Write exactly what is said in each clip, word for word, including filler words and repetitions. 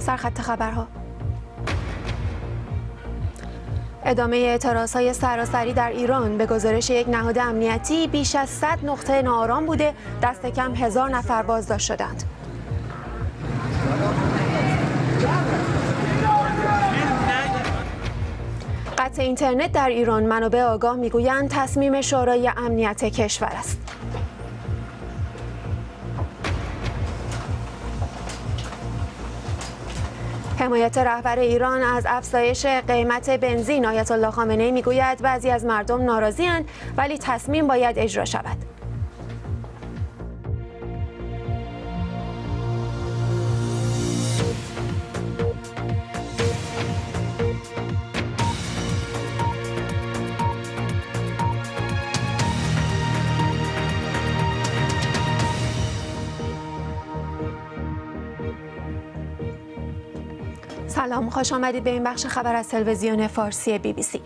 سرخط خبرها. ادامه اعتراض‌های سراسری در ایران. به گزارش یک نهاد امنیتی بیش از صد نقطه ناآرام بوده، دست کم هزار نفر بازداشت شدند. قطع اینترنت در ایران. منابع آگاه میگویند تصمیم شورای امنیت کشور است. حمایت رهبر ایران از افزایش قیمت بنزین. آیت الله خامنهای میگوید بعضی از مردم ناراضی‌اند ولی تصمیم باید اجرا شود. سلام، خوش آمدید به این بخش خبر از تلویزیون فارسی بی بی سی.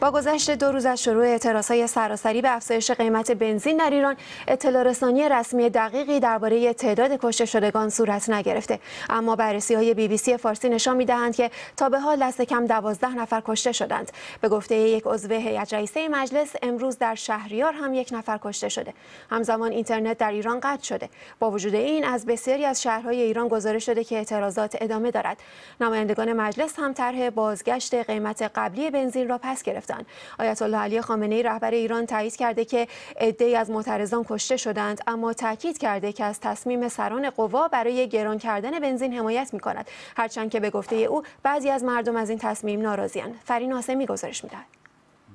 با گذشت دو روز از شروع اعتراض‌های سراسری به افزایش قیمت بنزین در ایران، اطلاع رسانی رسمی دقیقی درباره تعداد کشته شدگان صورت نگرفته، اما بررسی‌های بی بی سی فارسی نشان می‌دهند که تا به حال دست کم دوازده نفر کشته شدند. به گفته یک عضو هیئت رئیسه مجلس، امروز در شهریار هم یک نفر کشته شده. همزمان اینترنت در ایران قطع شده. با وجود این از بسیاری از شهرهای ایران گزارش شده که اعتراضات ادامه دارد. نمایندگان مجلس هم طرح بازگشت قیمت قبلی بنزین را پس گرفتند. آیت الله علی خامنه‌ای رهبر ایران تایید کرده که عده‌ای از معترضان کشته شدند، اما تاکید کرده که از تصمیم سران قوا برای گران کردن بنزین حمایت می‌کند، هرچند که به گفته او بعضی از مردم از این تصمیم ناراضی‌اند. فرین هاشمی گزارش می‌دهد.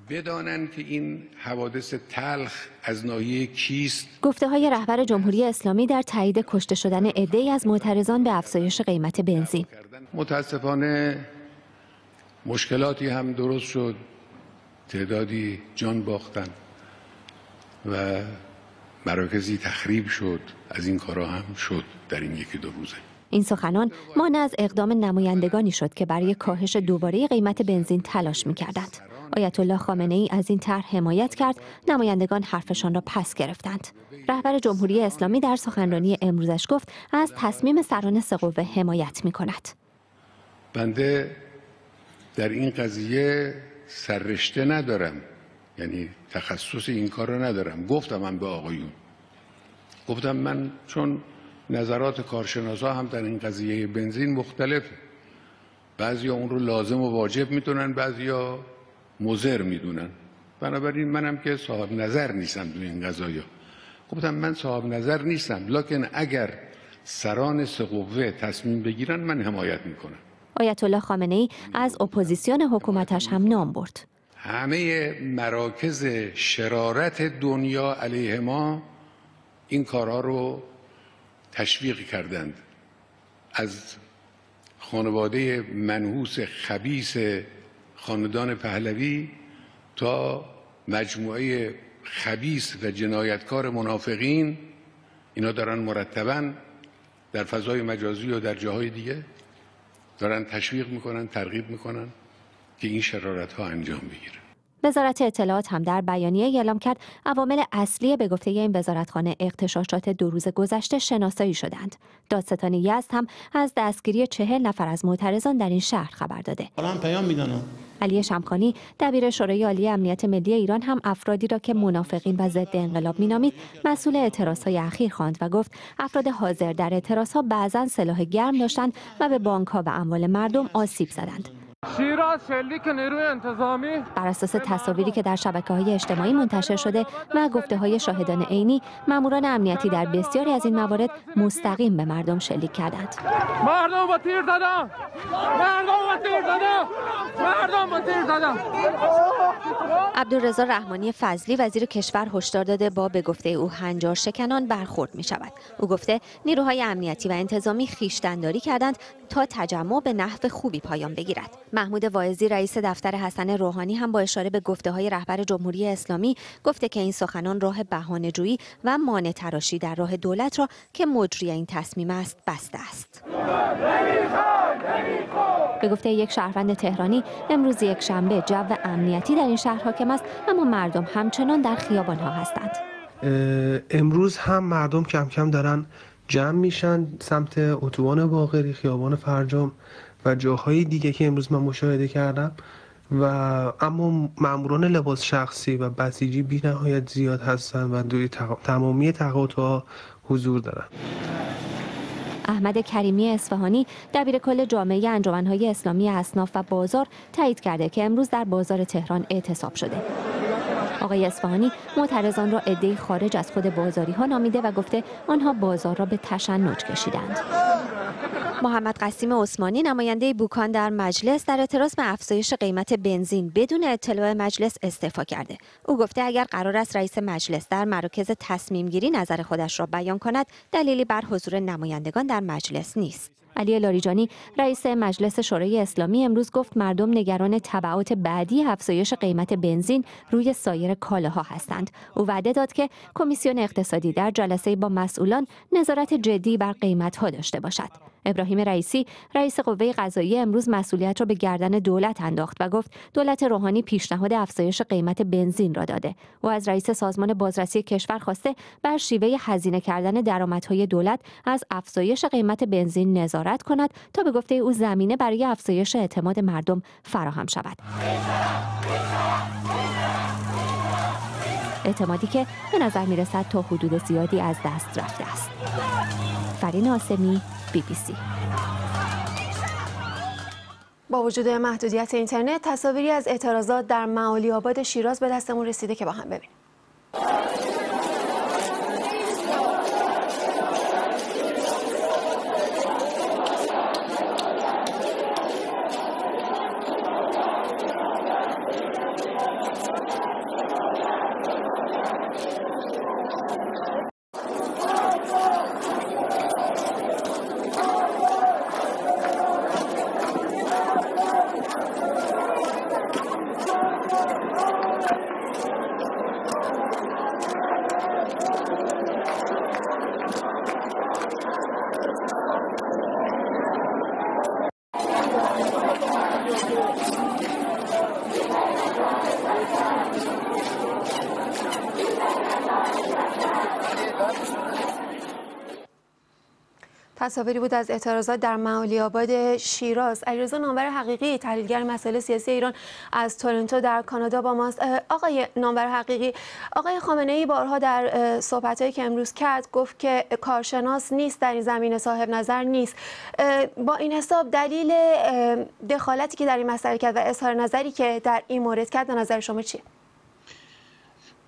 بدانند که این حوادث تلخ از ناحیه کیست؟ گفته‌های رهبر جمهوری اسلامی در تایید کشته شدن عده‌ای از معترضان به افزایش قیمت بنزین. متاسفانه مشکلاتی هم درست شد، تعدادی جان باختن و مراکزی تخریب شد، از این کارا هم شد در این یکی دو روزه. این سخنان مانع از اقدام نمایندگانی شد که برای کاهش دوباره قیمت بنزین تلاش می‌کردند. آیت الله خامنه‌ای از این طرح حمایت کرد، نمایندگان حرفشان را پس گرفتند. رهبر جمهوری اسلامی در سخنرانی امروزش گفت از تصمیم سران سه قوه حمایت می‌کند. بنده در این قضیه سررشته ندارم، یعنی تخصص این کار رو ندارم. گفتم من به آقایون، گفتم من چون نظرات کارشناسا هم در این قضیه بنزین مختلفه، بعضیا اون رو لازم و واجب میدونن، بعضیا مضر میدونن. بنابراین منم که صاحب نظر نیستم در این قضایا، گفتم من صاحب نظر نیستم، لکن اگر سران سه قوه تصمیم بگیرن من حمایت میکنم. آیت الله خامنه‌ای از اپوزیسیون حکومتش هم نام برد. همه مراکز شرارت دنیا علیه ما این کارها رو تشویق کردند، از خانواده منحوس خبیث خاندان پهلوی تا مجموعه خبیث و جنایتکار منافقین. اینا دارن مرتباً در فضای مجازی و در جاهای دیگه دارن تشویق میکنن، ترغیب میکنن که این شرارت ها انجام بگیره. وزارت اطلاعات هم در بیانیه اعلام کرد عوامل اصلی به گفته این وزارتخانه اغتشاشات دو روز گذشته شناسایی شدند. دادستان یزد هم از دستگیری چهل نفر از معترضان در این شهر خبر داده. حالا پیام میدانم. علی شمخانی دبیر شورای عالی امنیت ملی ایران هم افرادی را که منافقین و ضد انقلاب مینامید مسئول اعتراضهای اخیر خواند و گفت افراد حاضر در اعتراضها بعضا سلاح گرم داشتند و به بانکها و اموال مردم آسیب زدند. شیراز شلیک نیروی انتظامی. بر اساس تصاویری که در شبکه‌های اجتماعی منتشر شده و گفته‌های شاهدان عینی، ماموران امنیتی در بسیاری از این موارد مستقیم به مردم شلیک کردند. مردم با تیر زدن. مردم با تیر زدن. مردم با تیر زدن. عبدالرزا رحمانی فضلی وزیر کشور هشدار داده با به گفته او هنجار شکنان برخورد می‌شود. او گفته نیروهای امنیتی و انتظامی خویشتن‌داری کردند تا تجمع به نحو خوبی پایان بگیرد. محمود واعظی رئیس دفتر حسن روحانی هم با اشاره به گفته‌های رهبر جمهوری اسلامی گفته که این سخنان راه بهانه‌جویی و مانع تراشی در راه دولت را که مجری این تصمیم است بسته است. به گفته یک شهروند تهرانی امروز یک شنبه جو امنیتی در این شهر حاکم است، اما مردم همچنان در خیابان‌ها هستند. امروز هم مردم کم کم دارن جمع میشن سمت اتوبان باقری، خیابان فرجام و جاهای دیگه که امروز من مشاهده کردم. و اما ماموران لباس شخصی و بسیجی بی نهایت زیاد هستن و دوی تمامی تقاطع‌ها حضور دارن. احمد کریمی اصفهانی دبیرکل جامعه انجمن‌های اسلامی اصناف و بازار تایید کرده که امروز در بازار تهران اعتصاب شده. آقای اصفهانی معترضان را عده‌ای خارج از خود بازاری‌ها نامیده و گفته آنها بازار را به تشنج کشیدند. محمد قاسم عثمانی نماینده بوکان در مجلس در اعتراض به افزایش قیمت بنزین بدون اطلاع مجلس استعفا کرده. او گفته اگر قرار است رئیس مجلس در مراکز تصمیم گیری نظر خودش را بیان کند، دلیلی بر حضور نمایندگان در مجلس نیست. علی لاریجانی رئیس مجلس شورای اسلامی امروز گفت مردم نگران تبعات بعدی افزایش قیمت بنزین روی سایر کالاها هستند. او وعده داد که کمیسیون اقتصادی در جلسه با مسئولان نظارت جدی بر قیمت‌ها داشته باشد. ابراهیم رئیسی رئیس قوه قضاییه امروز مسئولیت را به گردن دولت انداخت و گفت دولت روحانی پیشنهاد افزایش قیمت بنزین را داده. او از رئیس سازمان بازرسی کشور خواسته بر شیوه هزینه کردن درآمدهای دولت از افزایش قیمت بنزین نظارت کند تا به گفته او زمینه برای افزایش اعتماد مردم فراهم شود. اعتمادی که به نظر می‌رسد تا حدود زیادی از دست رفته است. فرین آسمی، بی بی سی. با وجود محدودیت اینترنت، تصاویری از اعتراضات در معالی آباد شیراز به دستمون رسیده که با هم ببینیم. تصاویری بود از اعتراضات در معالی آباد شیراز. علیرضا نامور حقیقی تحلیلگر مسائل سیاسی ایران از تورنتو در کانادا با ماست. آقای نامور حقیقی، آقای خامنه ای بارها در صحبت‌هایی که امروز کرد گفت که کارشناس نیست، در این زمینه صاحب نظر نیست. با این حساب دلیل دخالتی که در این مسئله کرد و اظهار نظری که در این مورد کرد به نظر شما چیه؟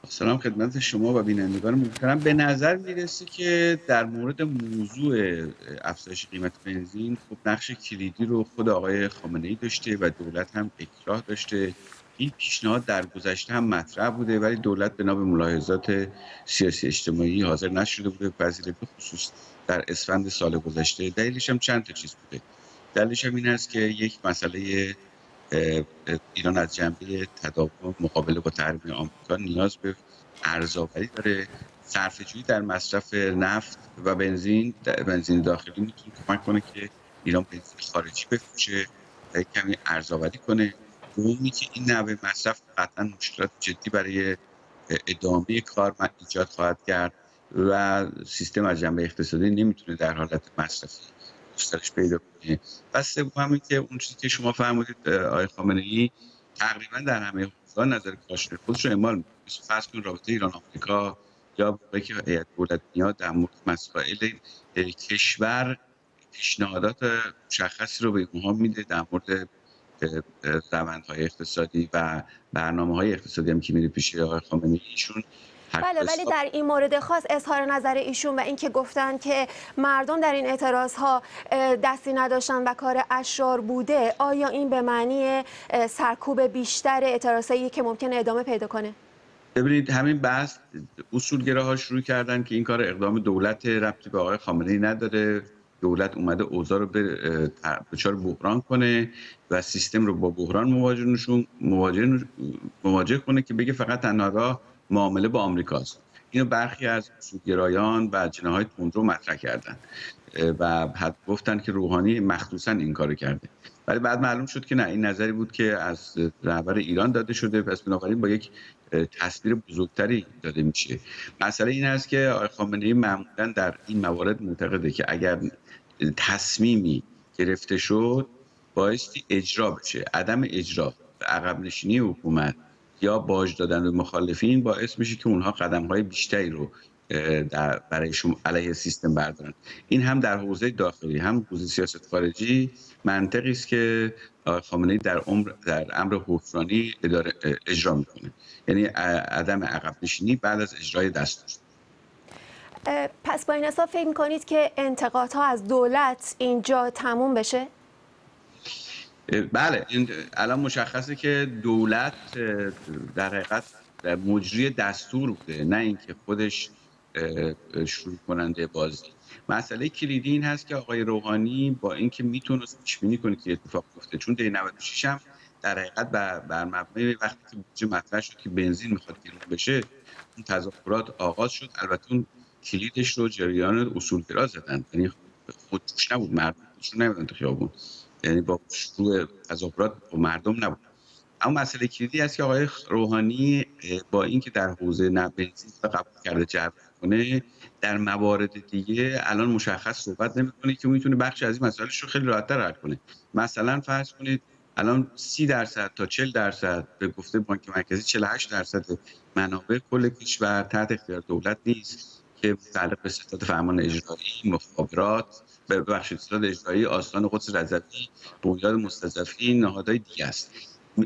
سلام خدمت شما و بینندگان محترم. به نظر میرسه که در مورد موضوع افزایش قیمت بنزین خب نقش کلیدی رو خود آقای خامنه‌ای داشته و دولت هم اکراه داشته. این پیشنهاد در گذشته هم مطرح بوده ولی دولت بنا به ملاحظات سیاسی اجتماعی حاضر نشده بوده پذیرش، به خصوص در اسفند سال گذشته. دلیلش هم چند تا چیز بوده. دلیلش هم این است که یک مسئله ایران از جنبه تداوم مقابله با تحریم آمریکا نیاز به ارزآوری داره. صرفه‌جویی در مصرف نفت و بنزین بنزین داخلی میتونه کمک کنه که ایران بنزین خارجی بفروشه و کمی ارزآوری کنه. دومی که این نوع مصرف قطعا مشکلات جدی برای ادامه کار ایجاد خواهد کرد و سیستم از جنبه اقتصادی نمیتونه در حالت مصرفی گسترش پیدا کنه. بس همین که اون چیزی که شما فرمودید آقای خامنه‌ای تقریبا در همه حوزه‌ها نظر کارشناس خودش رو اعمال می‌کنه. فرض کنید رابطه ایران آمریکا یا موقعی که هیئت دولت‌ها در مورد مسائل کشور پیشنهادات مشخصی رو به اونها میده در مورد روندهای اقتصادی و برنامه‌های اقتصادی هم که میره پیش آقای خامنه‌ای ایشون. بله، ولی در این مورد خاص اظهار نظر ایشون و اینکه گفتن که مردم در این اعتراض ها دستی نداشتن و کار اشرار بوده، آیا این به معنی سرکوب بیشتر اعتراضایی که ممکن ادامه پیدا کنه؟ ببینید، همین بحث اصولگراها شروع کردن که این کار اقدام دولت ربطی به آقای خامنه‌ای نداره، دولت اومده اوضاع رو به دچار بحران کنه و سیستم رو با بحران مواجه نشون مواجه مواجه کنه که بگه فقط تنها معامله با آمریکاست. اینو برخی از اصولگرایان و جناح‌های تندرو مطرح کردن و حتی گفتن که روحانی مخصوصا این کارو کرده، ولی بعد معلوم شد که نه، این نظری بود که از رهبر ایران داده شده، پس بنابراین با یک تصویر بزرگتری داده میشه. مسئله این است که آقای خامنه‌ای معمولا در این موارد معتقده که اگر تصمیمی گرفته شد بایستی اجرا بشه. عدم اجرا، عقب نشینی حکومت یا باج دادن به مخالفین باعث میشه که اونها قدم‌های بیشتری رو در برای شما علیه سیستم بردارن. این هم در حوزه داخلی هم حوزه سیاست خارجی منطقی است که خامنه‌ای در عمر در امر حکمرانی اجرا میکنه، یعنی عدم عقب نشینی بعد از اجرای دستور. پس با این حساب فکر می‌کنید که انتقادها از دولت اینجا تموم بشه؟ بله، این الان مشخصه که دولت در حقیقت مجری دستور بوده، نه اینکه خودش شروع کننده بازی. مسئله کلیدی این هست که آقای روحانی با اینکه میتونه پیش بینی کنه که اتفاق افتاده، چون دی نود و شش هم در حقیقت بر مبنای وقتی که بودجه مطرح شد که بنزین میخواد گرون بشه، این تظاهرات آغاز شد. البته اون کلیدش رو جریان اصولگرا زدن، یعنی خودش نبود، مردمش نبودن تو خیابون، یعنی با شروع تظاهرات با مردم نبود. اما مسئله کلیدی است که آقای روحانی با اینکه در حوزه نبنزین قبول کرده جبر کنه، در موارد دیگه الان مشخص صحبت نمیکنه که میتونه بخش از این مسائلش رو خیلی راحت‌تر حل کنه. مثلا فرض کنید الان سی درصد تا چهل درصد به گفته بانک مرکزی چهل و هشت درصد منابع کل کشور تحت اختیار دولت نیست که متعلق به ستاد فرمان اجرایی، مخابرات، به بخش ستاد اجرایی، آستان قدس رضوی، بنیاد مستضعفین، نهادهای دیگه است.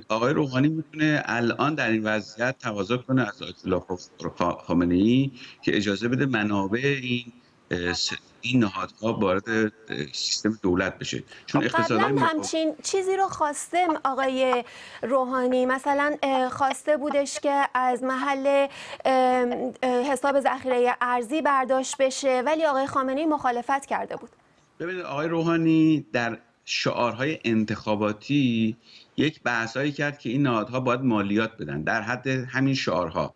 آقای روحانی میتونه الان در این وضعیت تقاضا کنه از آیت الله خامنه‌ای که اجازه بده منابع این این نهادها وارد سیستم دولت بشه، چون اقتصادهای ما همچین چیزی رو خواستم. آقای روحانی مثلا خواسته بودش که از محل حساب ذخیره ارزی برداشت بشه، ولی آقای خامنه‌ای مخالفت کرده بود. ببینید آقای روحانی در شعارهای انتخاباتی یک بحثایی کرد که این نهادها باید مالیات بدن در حد همین شعارها،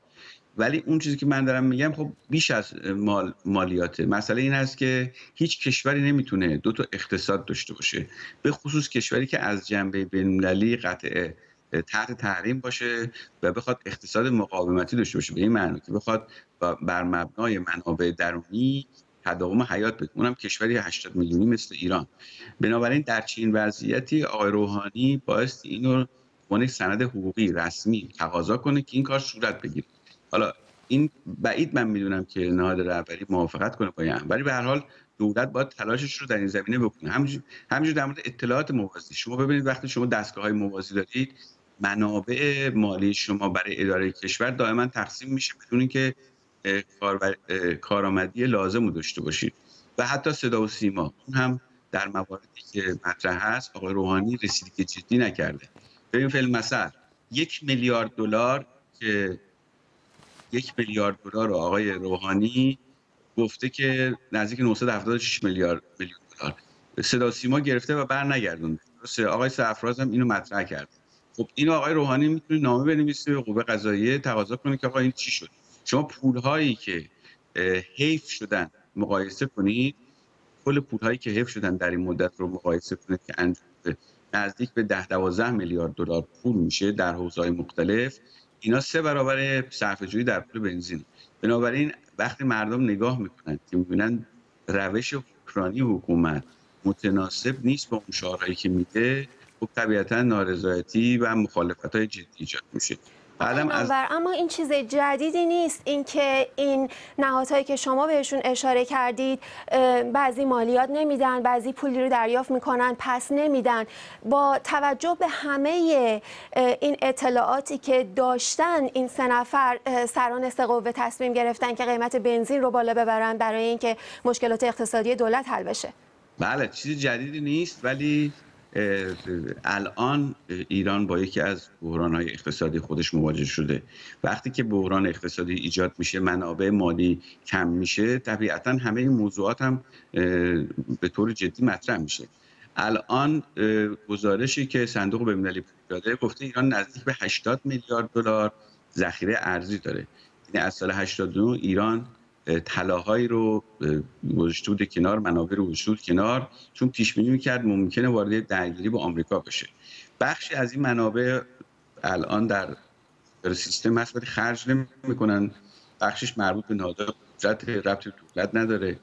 ولی اون چیزی که من دارم میگم خب بیش از مال مالیاته. مسئله این است که هیچ کشوری نمیتونه دو تا اقتصاد داشته باشه، به خصوص کشوری که از جنبه بین‌المللی قطع تحت تحریم باشه و بخواد اقتصاد مقاومتی داشته باشه، به این معنی که بخواد بر مبنای منابع درونی تداوم حیات بده، اونم کشوری هشتاد میلیونی مثل ایران. بنابراین در چنین وضعیتی آقای روحانی بایستی اینو اون سند حقوقی رسمی تقاضا کنه که این کار صورت بگیره. حالا این بعید من میدونم که نهاد رهبری موافقت کنه با این، ولی به هر حال دولت باید تلاشش رو در این زمینه بکنه. همینجور در مورد اطلاعات موازی، شما ببینید وقتی شما دستگاه‌های موازی دارید، منابع مالی شما برای اداره کشور دائما تقسیم میشه بدون اینکه کارآمدی لازم رو داشته باشید. و حتی صدا و سیما، اون هم در مواردی که مطرح هست آقای روحانی رسیدگی جدی نکرده. ببین فیلم مثل یک میلیارد دلار که یک میلیارد دلار رو آقای روحانی گفته که نزدیک نهصد و هفتاد و شش میلیارد میلیون دلار صدا و سیما گرفته و بر نگردوند. آقای سرفراز هم اینو مطرح کرد. خب اینو آقای روحانی میتونه نامه بنویسه به قوه قضاییه، تقاضا کنه که آقا این چی شد. شما پولهایی که حیف شدن مقایسه کنید، کل پولهایی که حیف شدن در این مدت رو مقایسه کنید که انجام نزدیک به ده تا دوازده میلیارد دلار پول میشه در حوزه‌های مختلف، اینا سه برابر صرفه‌جویی در پول بنزین. بنابراین وقتی مردم نگاه میکنن که میبینن روش حکمرانی حکومت متناسب نیست با اون شعارهایی که میده، خب طبیعتا نارضایتی و مخالفت‌های جدی ایجاد میشه. از... اما این چیز جدیدی نیست، اینکه این نهادهایی که شما بهشون اشاره کردید بعضی مالیات نمیدن، بعضی پولی رو دریافت میکنن پس نمیدن. با توجه به همه این اطلاعاتی که داشتن، این سه نفر سران سه قوه تصمیم گرفتن که قیمت بنزین رو بالا ببرن برای اینکه مشکلات اقتصادی دولت حل بشه. بله، چیز جدیدی نیست، ولی الان ایران با یکی از بحران‌های اقتصادی خودش مواجه شده. وقتی که بحران اقتصادی ایجاد میشه، منابع مالی کم میشه، طبیعتا همه این موضوعات هم به طور جدی مطرح میشه. الان گزارشی که صندوق بین‌المللی داده گفته ایران نزدیک به هشتاد میلیارد دلار ذخیره ارزی داره. یعنی از سال هشتاد و نه ایران طلاهایی رو گذاشته بود کنار، منابع رو گذاشته بود کنار، چون پیش بینی می‌کرد ممکنه وارد درگیری با آمریکا بشه. بخشی از این منابع الان در سیستم هست ولی خرج نمی‌کنن، بخشش مربوط به نهادهای قدرت، ربط به دولت نداره.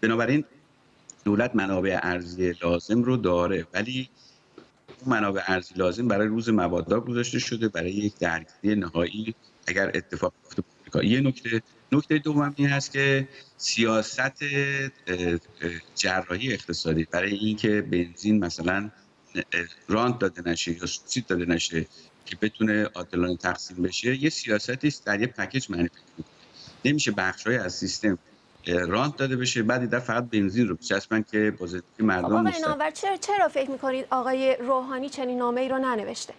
بنابراین دولت منابع ارزی لازم رو داره، ولی منابع ارزی لازم برای روز مبادا گذاشته شده برای یک درگیری نهایی اگر اتفاق افتاد. یه نکته نکته دوم این هست که سیاست جراحی اقتصادی برای اینکه بنزین مثلا رانت داده نشه یا سوبسید داده نشه که بتونه عادلانه تقسیم بشه، یه سیاستی است در یه پکیج معنی پیدا. نمیشه بخش‌های از سیستم رانت داده بشه بعد در فقط بنزین رو بچسبن که بازدید مردم مستقیم. آقای چرا چرا فکر می‌کنید آقای روحانی چنین نامه‌ای رو ننوشته؟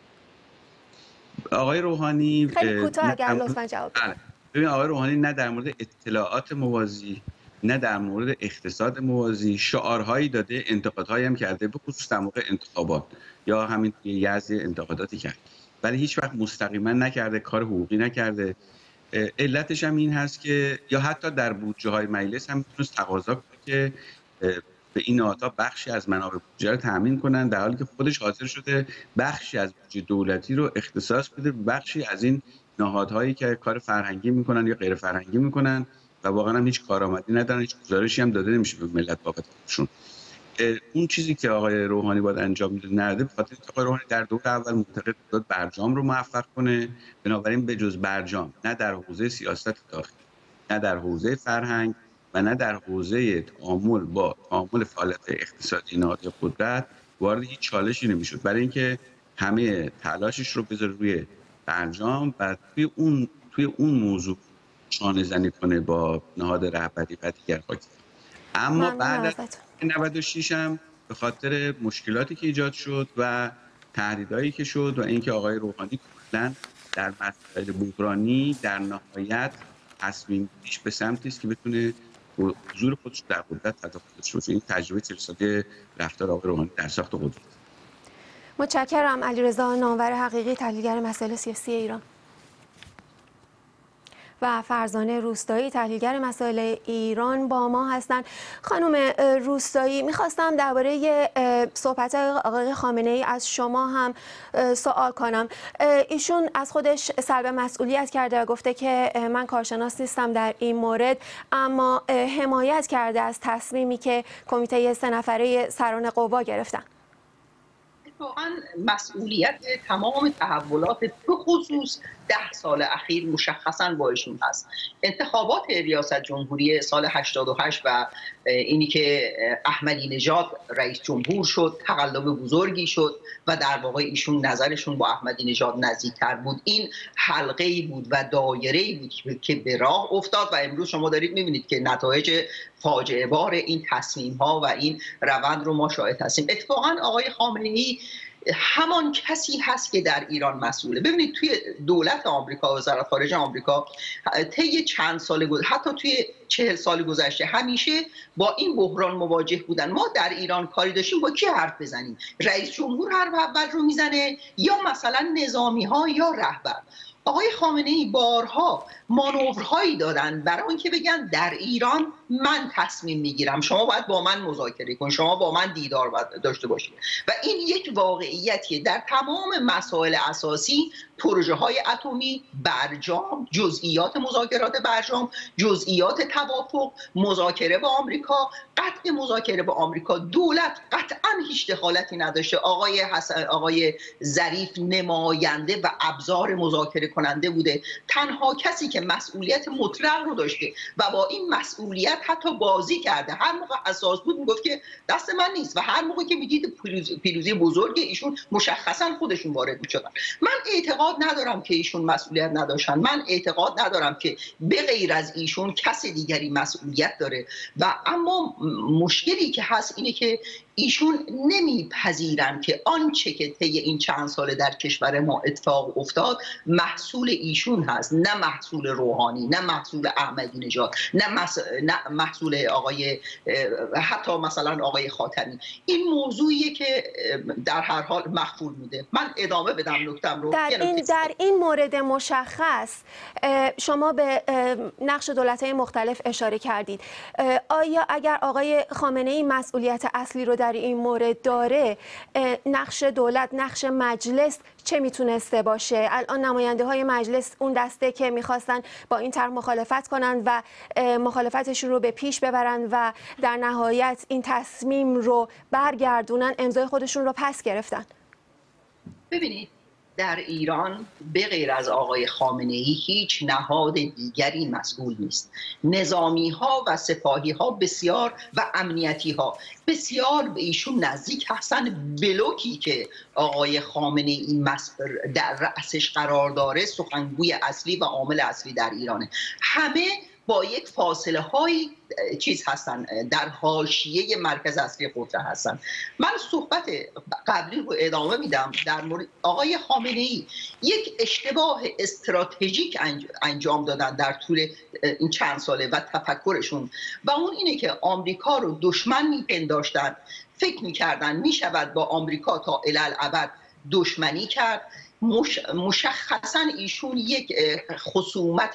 آقای روحانی خیلی کوتاه اگر لطفاً جواب بدید. ببین آقای روحانی نه در مورد اطلاعات موازی، نه در مورد اقتصاد موازی شعارهایی داده، انتقادهایی هم کرده، به خصوص در موقع انتخابات یا همین یزد انتقاداتی کرد، ولی هیچ وقت مستقیما نکرده، کار حقوقی نکرده. علتش هم این هست که یا حتی در بودجه های مجلس هم میتونست تقاضا کنه که به این نهادها بخشی از منابع بودجه رو تامین کنن، در حالی که خودش حاضر شده بخشی از بودجه دولتی رو اختصاص بده بخشی از این نهادهایی که کار فرهنگی میکنن یا غیر فرهنگی میکنن و واقعا هم هیچ کارآمدی ندارن، هیچ گزارشی هم داده نمیشه به ملت بابت خودشون. اون چیزی که آقای روحانی باید انجام میده نرده، به خاطر اینکه آقای روحانی در دور اول معتقد بود برجام رو موفق کنه، بنابراین به جز برجام نه در حوزه سیاست داخلی، نه در حوزه فرهنگ و نه در حوزه تعامل با تعامل فعالیت اقتصادی نهادهای قدرت وارد هیچ چالشی نمیشد، برای اینکه همه تلاشش رو بذاره روی برجام و توی اون توی اون موضوع شانه زنی کنه با نهاد رهبری و دیگر خاکی. اما بعد نود و شش هم به خاطر مشکلاتی که ایجاد شد و تهدیدایی که شد و اینکه آقای روحانی کلاً در مسائل بحرانی در نهایت تصمیم پیش به سمتی است که بتونه حضور خودش در قدرت تداخلش بشه. این تجربه چهل ساله رفتار آقای روحانی در ساخت قدرت. متشکرم علیرضا نامور حقیقی، تحلیلگر مسائل سیاسی ایران، و فرزانه روستایی، تحلیلگر مسائل ایران با ما هستند. خانم روستایی، میخواستم درباره صحبت آقای خامنه ای از شما هم سوال کنم. ایشون از خودش سلب مسئولیت کرده و گفته که من کارشناس نیستم در این مورد، اما حمایت کرده از تصمیمی که کمیته سه نفره سران قوا گرفتن. واقعا مسئولیت تمام تحولات به خصوص ده سال اخیر مشخصا با ایشون هست. انتخابات ریاست جمهوری سال هشتاد و هشت و اینی که احمدینژاد رئیس جمهور شد تقلب بزرگی شد و در واقع ایشون نظرشون با احمدینژاد نزدیکتر بود. این حلقه‌ای بود و دایره‌ای بود که به راه افتاد و امروز شما دارید می‌بینید که نتایج فاجعه بار این تصمیم‌ها و این روند رو ما شاهد هستیم. اتفاقا آقای خامنه‌ای همان کسی هست که در ایران مسئوله. ببینید توی دولت آمریکا و وزارت خارجه آمریکا طی چند سال گذشته، حتی توی چهل سال گذشته، همیشه با این بحران مواجه بودن. ما در ایران کاری داشتیم با کی حرف بزنیم؟ رئیس جمهور حرف اول رو میزنه یا مثلا نظامی‌ها یا رهبر؟ آقای خامنه‌ای بارها مانورهایی دادن برای اینکه بگن در ایران من تصمیم میگیرم، شما باید با من مذاکره کن، شما با من دیدار باید داشته باشید. و این یک واقعیتیه در تمام مسائل اساسی، پروژه های اتمی، برجام، جزئیات مذاکرات برجام، جزئیات توافق، مذاکره با آمریکا، قطع مذاکره با آمریکا. دولت قطعا هیچ دخالتی نداشته. آقای حسن، آقای ظریف نماینده و ابزار مذاکره کننده بوده. تنها کسی که مسئولیت مطلق رو داشته و با این مسئولیت حتی بازی کرده، هر موقع اساس بود میگفت که دست من نیست و هر موقع که میدید پیروزی بزرگ ایشون مشخصا خودشون وارد میشدن. من اعتقاد ندارم که ایشون مسئولیت نداشتن، من اعتقاد ندارم که به غیر از ایشون کس دیگری مسئولیت داره. و اما مشکلی که هست اینه که ایشون نمیپذیرن که آنچه که طی این چند ساله در کشور ما اتفاق افتاد محصول ایشون هست، نه محصول محصول روحانی، نه محصول احمدی نژاد، نه, مس... نه محصول آقای حتی مثلا آقای خاتمی. این موضوعیه که در هر حال مخفول میده. من ادامه بدم نکتم رو. در این, در این مورد مشخص شما به نقش دولت‌های مختلف اشاره کردید. آیا اگر آقای خامنه‌ای مسئولیت اصلی رو در این مورد داره، نقش دولت، نقش مجلس چه میتونسته باشه؟ الان نماینده های مجلس اون دسته که میخواستن با این طرح مخالفت کنن و مخالفتشون رو به پیش ببرن و در نهایت این تصمیم رو برگردونن، امضای خودشون رو پس گرفتن. ببینید در ایران به غیر از آقای خامنه‌ای هیچ نهاد دیگری مسئول نیست. نظامی ها و سپاهی ها بسیار و امنیتی ها بسیار به ایشون نزدیک هستن. بلوکی که آقای خامنه‌ای در رأسش قرار داره سخنگوی اصلی و عامل اصلی در ایرانه. همه با یک فاصله های چیز هستن، در حاشیه مرکز اصلی قدرت هستن. من صحبت قبلی رو ادامه میدم در مورد آقای خامنه‌ای. یک اشتباه استراتژیک انجام دادن در طول این چند ساله و تفکرشون، و اون اینه که آمریکا رو دشمن میپنداشتن، فکر میکردن میشود با آمریکا تا الالعبد دشمنی کرد. مشخصا ایشون یک خصومت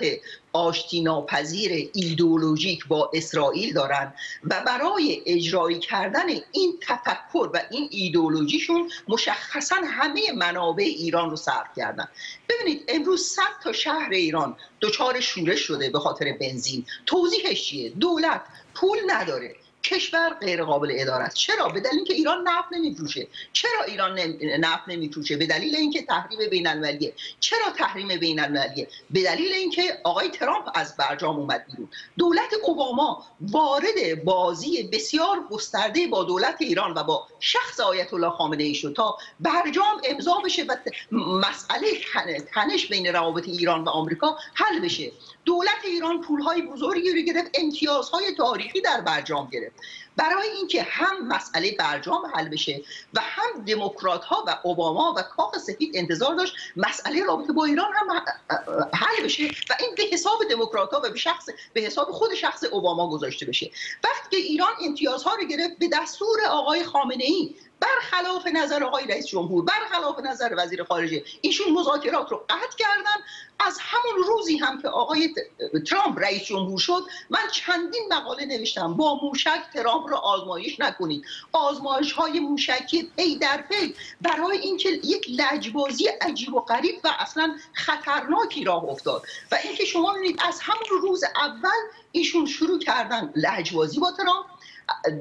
آشتی ناپذیر ایدئولوژیک با اسرائیل دارند و برای اجرایی کردن این تفکر و این ایدئولوژیشون مشخصا همه منابع ایران رو صرف کردن. ببینید امروز صد تا شهر ایران دچار شورش شده به خاطر بنزین. توضیحش چیه؟ دولت پول نداره، کشور غیر قابل اداره است. چرا؟ به دلیل اینکه ایران نفت نمیفروشه. چرا ایران نفت نمیفروشه؟ به دلیل اینکه تحریم بین‌المللیه. چرا تحریم بین‌المللیه؟ به دلیل اینکه آقای ترامپ از برجام اومد بیرون. دولت اوباما وارد بازی بسیار گسترده با دولت ایران و با شخص آیت الله خامنه ای شد تا برجام امضا بشه و مسئله تنش بین روابط ایران و آمریکا حل بشه. دولت ایران پول‌های بزرگی رو گرفت، امتیازهای تاریخی در برجام گرفت. برای اینکه هم مسئله برجام حل بشه و هم دموکرات‌ها و اوباما و کاخ سفید انتظار داشت مسئله رابطه با ایران هم حل بشه و این به حساب دموکرات‌ها و به شخص به حساب خود شخص اوباما گذاشته بشه. وقتی ایران امتیازها رو گرفت به دستور آقای خامنه‌ای، برخلاف نظر آقای رئیس جمهور، برخلاف نظر وزیر خارجه، ایشون مذاکرات رو قطع کردن. از همون روزی هم که آقای ترامپ رئیس جمهور شد من چندین مقاله نوشتم با موشک ترامپ رو آزمایش نکنید. آزمایش های موشکی پی در پی برای اینکه یک لجبازی عجیب و غریب و اصلا خطرناکی راه افتاد و اینکه شما می‌بینید از همون روز اول ایشون شروع کردن لجبازی با ترامپ،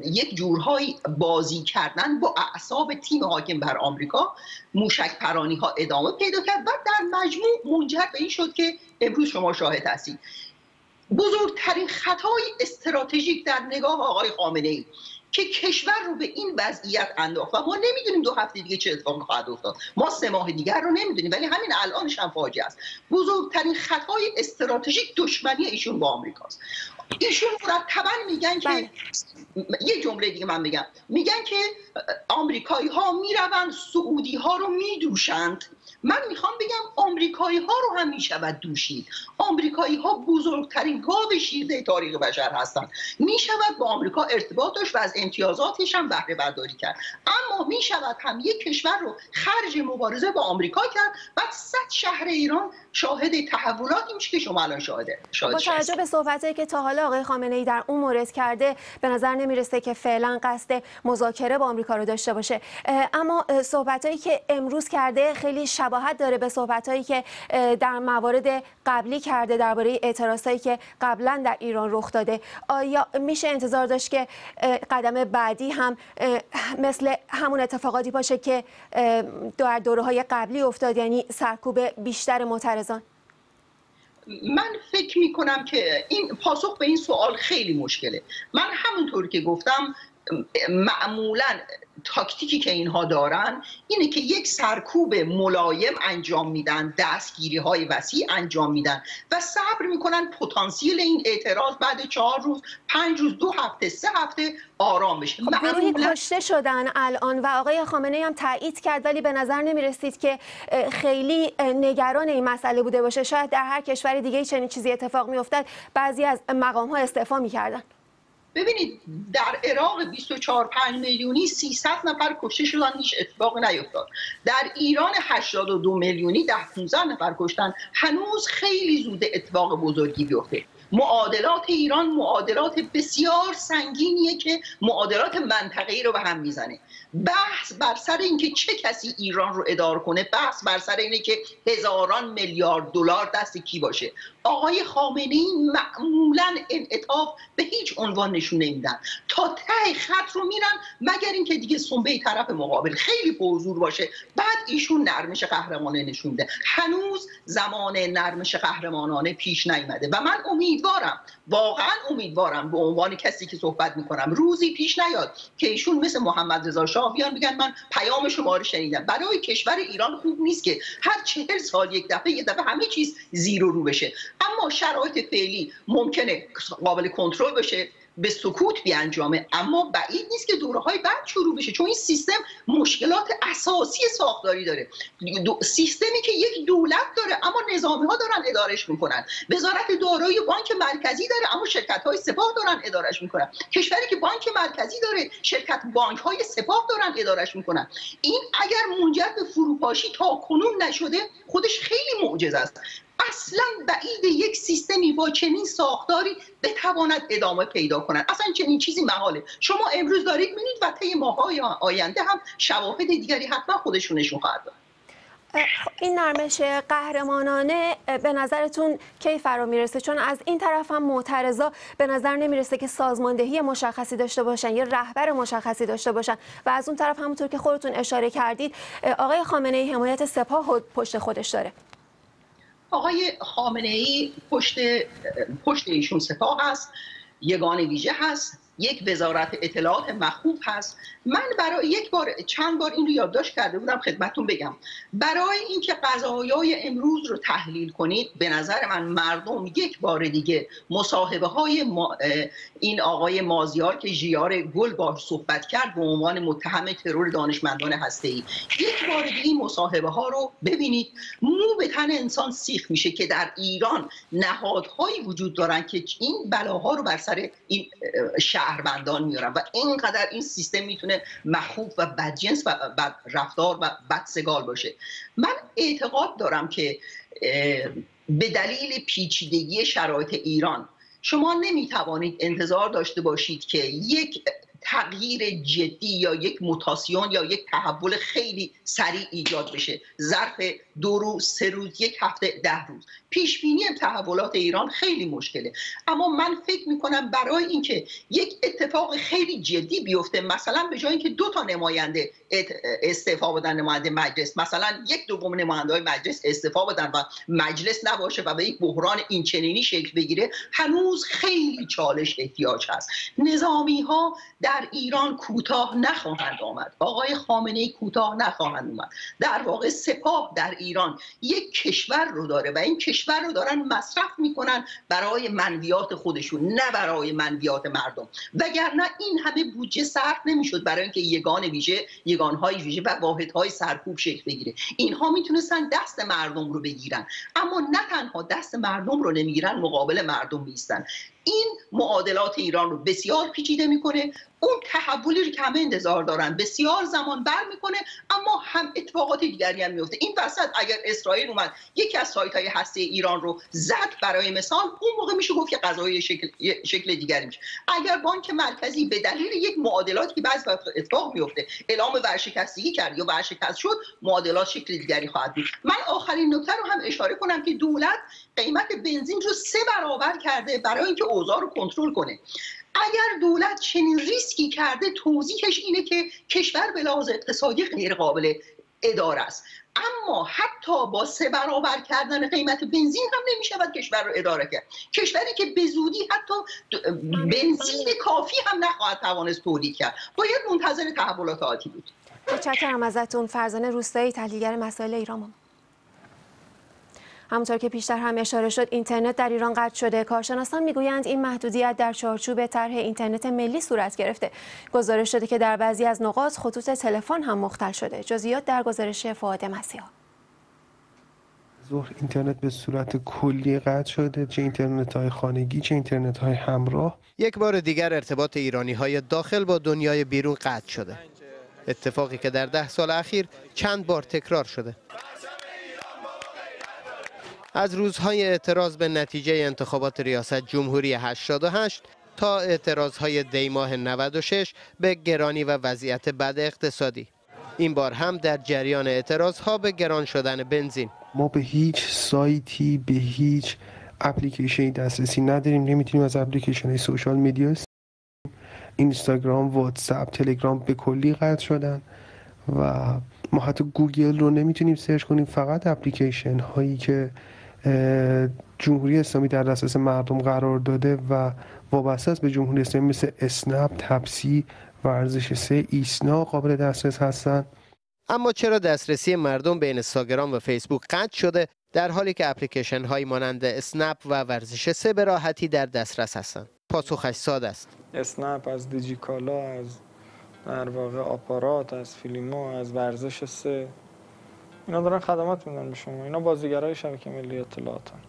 یک جورهای بازی کردن با اعصاب تیم حاکم بر آمریکا. موشک پرانی ها ادامه پیدا کرد و در مجموع منجر به این شد که امروز شما شاهد هستید. بزرگترین خطای استراتژیک در نگاه آقای خامنه‌ای که کشور رو به این وضعیت انداخت و ما نمیدونیم دو هفته دیگه چه اتفاقی خواهد افتاد، ما سه ماه دیگر رو نمیدونیم، ولی همین الانش هم فاجعه است. بزرگترین خطای استراتژیک دشمنی ایشون با آمریکاست. ایشون مرتبا میگن که باید. یه جمله دیگه من میگم، میگن که آمریکایی ها میروند سعودی ها رو میدوشند. من میخوام بگم آمریکایی ها رو هم میشود دوشید. آمریکایی ها بزرگترین گاو شیرده تاریخ بشر هستند. میشود با آمریکا ارتباط داشت و از امتیازاتش هم بهره برداری کرد، اما میشود هم یک کشور رو خرج مبارزه با آمریکا کرد. بعد صد شهر ایران شاهد تحولاتی میشه که شما الان شاهده. شاهد با توجه به صحبتی که تا حالا آقای خامنه‌ای در اون مورد کرده به نظر نمیرسه که فعلا قصد مذاکره با آمریکا رو داشته باشه، اما صحبتایی که امروز کرده خیلی شباهت داره به صحبتایی که در موارد قبلی کرده درباره اعتراضایی که قبلا در ایران رخ داده. آیا میشه انتظار داشت که قدم بعدی هم مثل همون اتفاقاتی باشه که در دوره‌های قبلی افتاد، یعنی سرکوب بیشتر معترضان؟ من فکر می کنم که این پاسخ به این سوال خیلی مشکله. من همونطور که گفتم معمولاً تاکتیکی که اینها دارن اینه که یک سرکوب ملایم انجام میدن، دستگیری های وسیع انجام میدن و صبر میکنن پتانسیل این اعتراض بعد چهار روز، پنج روز، دو هفته، سه هفته آرام بشه. گروهی کشته شدن الان و آقای خامنه‌ای هم تایید کرد، ولی به نظر نمی رسید که خیلی نگران این مسئله بوده باشه. شاید در هر کشور دیگه چنین چیزی اتفاق می افتاد بعضی از مقام ها استعفا می کردن. ببینید در عراق بیست و چهار و پنج میلیونی سیصد نفر کشته شدن، هیچ اتفاق نیفتاد. در ایران هشتاد و دو میلیونی ده پانزده نفر کشتن، هنوز خیلی زود اتفاق بزرگی بیفته. معادلات ایران معادلات بسیار سنگینیه که معادلات منطقه‌ای رو به هم میزنه. بحث بر سر اینکه چه کسی ایران رو اداره کنه، بحث بر سر اینه که هزاران میلیارد دلار دست کی باشه. آقای خامنه‌ای معمولاً انعطاف به هیچ عنوان نشون نمیدن، تا ته خط رو میرن، مگر اینکه دیگه سنبه طرف مقابل خیلی پرزور باشه، بعد ایشون نرمش قهرمانه نشونده. هنوز زمان نرمش قهرمانانه پیش نیامده و من امید امیدوارم، واقعا امیدوارم به عنوان کسی که صحبت میکنم روزی پیش نیاد که ایشون مثل محمد رضا شاه بیان بگن من پیام شما رو شنیدم. برای کشور ایران خوب نیست که هر چهل سال یک دفعه یک دفعه همه چیز زیر و رو بشه. اما شرایط فعلی ممکنه قابل کنترل بشه، به سکوت بیانجامه، اما بعید نیست که دوره‌های بعد شروع بشه، چون این سیستم مشکلات اساسی ساختاری داره. دو... سیستمی که یک دولت داره اما نظامی‌ها دارن ادارش میکنن، وزارت دارایی و بانک مرکزی داره اما شرکت‌های سپاه دارن ادارش میکنن، کشوری که بانک مرکزی داره شرکت بانک‌های سپاه دارن ادارش میکنن. این اگر منجر به فروپاشی تاکنون نشده خودش خیلی معجزه است. اصلا بعید یک سیستمی با چنین ساختاری بتواند ادامه پیدا کند. اصلا چنین چیزی محاله. شما امروز دارید می‌بینید و طی ماه‌های آینده هم شواهد دیگری حتما خودشون نشون خواهد داد. این نرمش قهرمانانه به نظرتون کی فرا میرسه؟ چون از این طرف هم معترضا به نظر نمیرسه که سازماندهی مشخصی داشته باشن یا رهبر مشخصی داشته باشن و از اون طرف همونطور که خودتون اشاره کردید آقای خامنه‌ای حمایت سپاه پشت خودش داره. آقای خامنه‌ای پشت پشت ایشون سپاه هست، یگان ویژه هست، یک وزارت اطلاعات مخوف هست. من برای یک بار چند بار این رو یادداشت کرده بودم خدمتتون بگم. برای اینکه قضایای امروز رو تحلیل کنید به نظر من مردم یک بار دیگه مصاحبه های ما این آقای مازیار که ژیار گل باهاش صحبت کرد به عنوان متهم ترور دانشمندان هسته‌ای، یک بار دیگه این مصاحبه ها رو ببینید. مو به تن انسان سیخ میشه که در ایران نهادهایی وجود دارن که این بلاها رو بر سر این شهروندان میارن و اینقدر این سیستم میتونه مخوف و بدجنس و بد رفتار و بدسگال باشه. من اعتقاد دارم که به دلیل پیچیدگی شرایط ایران شما نمیتوانید انتظار داشته باشید که یک تغییر جدی یا یک موتاسیون یا یک تحول خیلی سریع ایجاد بشه ظرف دو روز، سه روز، یک هفته، ده روز. پیش بینی تحولات ایران خیلی مشکله، اما من فکر میکنم برای اینکه یک اتفاق خیلی جدی بیفته، مثلا به جای اینکه دو تا نماینده استعفا بدن، نماینده مجلس مثلا یک دوم نماینده‌های مجلس استعفا بدن و مجلس نباشه و به یک بحران اینچنینی شکل بگیره، هنوز خیلی چالش احتیاج هست. نظامی‌ها در ایران کوتاه نخواهند آمد، آقای خامنه‌ای کوتاه نخواهند آمد. در واقع سپاه در ایران یک کشور رو داره و این کشور رو دارن مصرف میکنن برای منفیات خودشون، نه برای منفیات مردم. وگرنه این همه بودجه صرف نمیشد برای اینکه یگان ویژه، یگانهای ویژه و واحدهای سرکوب شکل بگیره. اینها میتونستن دست مردم رو بگیرن، اما نه تنها دست مردم رو نمیگیرن، مقابل مردم میستن. این معادلات ایران رو بسیار پیچیده میکنه. اون تحولی رو که همه انتظار دارن بسیار زمان بر میکنه، اما هم اتفاقات دیگری هم میفته. این وسط اگر اسرائیل اومد یکی از سایت‌های هستی ایران رو زد برای مثال، اون موقع میشه گفت که قضایی شکل شکل دیگری میشه. اگر بانک مرکزی به دلیل یک معادلاتی که بعضی وقت اتفاق میفته اعلام ورشکستگی کرد یا ورشکست شد، معادلات شکل دیگری خواهد بود. من آخرین نکته رو هم اشاره کنم که دولت قیمت بنزین رو سه برابر کرده برای اینکه اوضاع رو کنترل کنه. اگر دولت چنین ریسکی کرده توضیحش اینه که کشور به لحاظ اقتصادی غیر قابل اداره است. اما حتی با سه برابر کردن قیمت بنزین هم نمی‌شود کشور رو اداره کرد. کشوری که به زودی حتی بنزین کافی هم نخواهد توانست تولید کرد. باید منتظر تحولات عادی بود. متشکرم ازتون. فرزانه روستایی، تحلیلگر مسائل ایران. همونطور که پیشتر هم اشاره شد، اینترنت در ایران قطع شده. کارشناسان میگویند این محدودیت در چارچوب طرح اینترنت ملی صورت گرفته. گزارش شده که در بعضی از نقاط خطوط تلفن هم مختل شده. جزئیات در گزارش فؤاد مسیحا. ظهر اینترنت به صورت کلی قطع شده، چه اینترنت‌های خانگی چه اینترنت‌های همراه. یک بار دیگر ارتباط ایرانی‌های داخل با دنیای بیرون قطع شده. اتفاقی که در ده سال اخیر چند بار تکرار شده. از روزهای اعتراض به نتیجه انتخابات ریاست جمهوری هشتاد و هشت تا اعتراضهای دیماه نود و شش به گرانی و وضعیت بد اقتصادی. این بار هم در جریان اعتراضها به گران شدن بنزین. ما به هیچ سایتی، به هیچ اپلیکیشنی دسترسی نداریم. نمیتونیم از اپلیکیشن‌های سوشال میدیا، اینستاگرام، واتساپ، تلگرام به کلی قطع شدن و ما حتی گوگل رو نمیتونیم سرچ کنیم. فقط اپلیکیشن هایی که جمهوری اسلامی در دسترس مردم قرار داده و وابسته است به جمهوری اسلامی مثل اسنپ، تپسی، ورزش سه، ایسنا قابل دسترس هستند. اما چرا دسترسی مردم به اینستاگرام و فیسبوک قطع شده در حالی که اپلیکیشن هایی مانند اسنپ و ورزش سه به راحتی در دسترس هستند؟ پاسخش ساده است. اسنپ از دیجیکالا، از در واقع آپارات، از فیلم‌ها، از ورزش سه، اینا دارن خدمات میدن به شما. اینا بازیگرای شبکه ملی اطلاعاتن.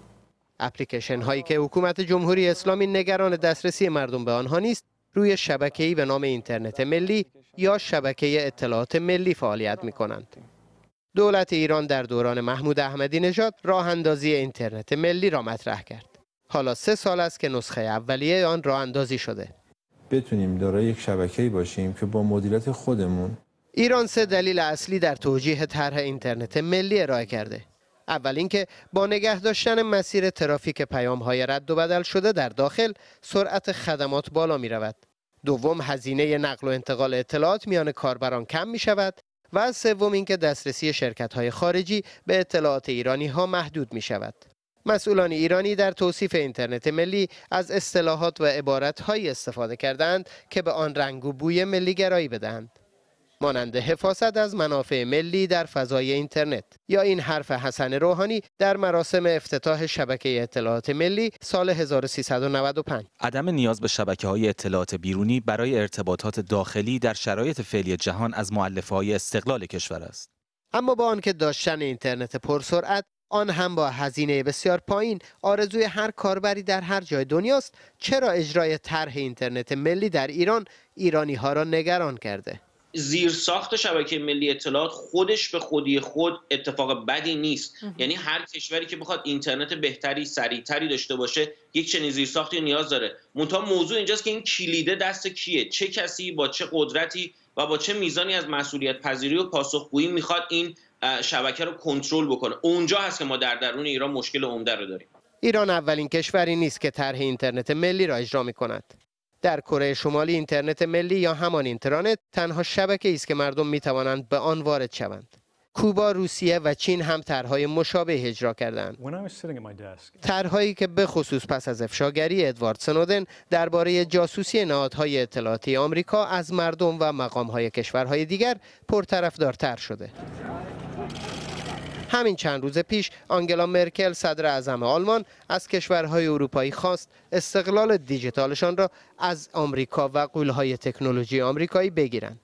اپلیکیشن هایی که حکومت جمهوری اسلامی نگران دسترسی مردم به آنها نیست، روی شبکه‌ای به نام اینترنت ملی یا شبکه اطلاعات ملی فعالیت میکنند. دولت ایران در دوران محمود احمدی نژاد راه اندازی اینترنت ملی را مطرح کرد. حالا سه سال است که نسخه اولیه آن راه اندازی شده. بتونیم دارای یک شبکه‌ای باشیم که با مدیریت خودمون. ایران سه دلیل اصلی در توجیه طرح اینترنت ملی ارائه کرده. اول اینکه با نگه داشتن مسیر ترافیک پیام‌های رد و بدل شده در داخل، سرعت خدمات بالا می‌رود. دوم، هزینه نقل و انتقال اطلاعات میان کاربران کم می‌شود و سوم اینکه دسترسی شرکت‌های خارجی به اطلاعات ایرانی‌ها محدود می‌شود. مسئولان ایرانی در توصیف اینترنت ملی از اصطلاحات و عبارت‌هایی استفاده کردند که به آن رنگ و بوی ملی گرایی بدهند، مانند حفاظت از منافع ملی در فضای اینترنت یا این حرف حسن روحانی در مراسم افتتاح شبکه اطلاعات ملی سال هزار و سیصد و نود و پنج. عدم نیاز به شبکه‌های اطلاعات بیرونی برای ارتباطات داخلی در شرایط فعلی جهان از مؤلفه‌های استقلال کشور است. اما با آنکه داشتن اینترنت پرسرعت، آن هم با هزینه بسیار پایین، آرزوی هر کاربری در هر جای دنیاست، چرا اجرای طرح اینترنت ملی در ایران ایرانی‌ها را نگران کرده؟ زیرساخت شبکه ملی اطلاعات خودش به خودی خود اتفاق بدی نیست. یعنی هر کشوری که بخواد اینترنت بهتری، سریعتری داشته باشه، یک چنین زیرساختی نیاز داره. منتها موضوع اینجاست که این کلیده دست کیه؟ چه کسی با چه قدرتی و با چه میزانی از مسئولیت پذیری و پاسخگویی میخواد این شبکه رو کنترل بکنه؟ اونجا هست که ما در درون ایران مشکل عمده رو داریم. ایران اولین کشوری نیست که طرح اینترنت ملی را اجرا می‌کند. در کره شمالی اینترنت ملی یا همان اینترنت تنها شبکه‌ای است که مردم می‌توانند به آن وارد شوند. کوبا، روسیه و چین هم طرح‌های مشابه اجرا کردند. طرح‌هایی که به خصوص پس از افشاگری ادوارد سنودن درباره جاسوسی نهادهای اطلاعاتی آمریکا از مردم و مقام‌های کشورهای دیگر پرطرفدارتر شده. همین چند روز پیش آنگلا مرکل صدر اعظم آلمان از کشورهای اروپایی خواست استقلال دیجیتالشان را از آمریکا و غول‌های تکنولوژی آمریکایی بگیرند.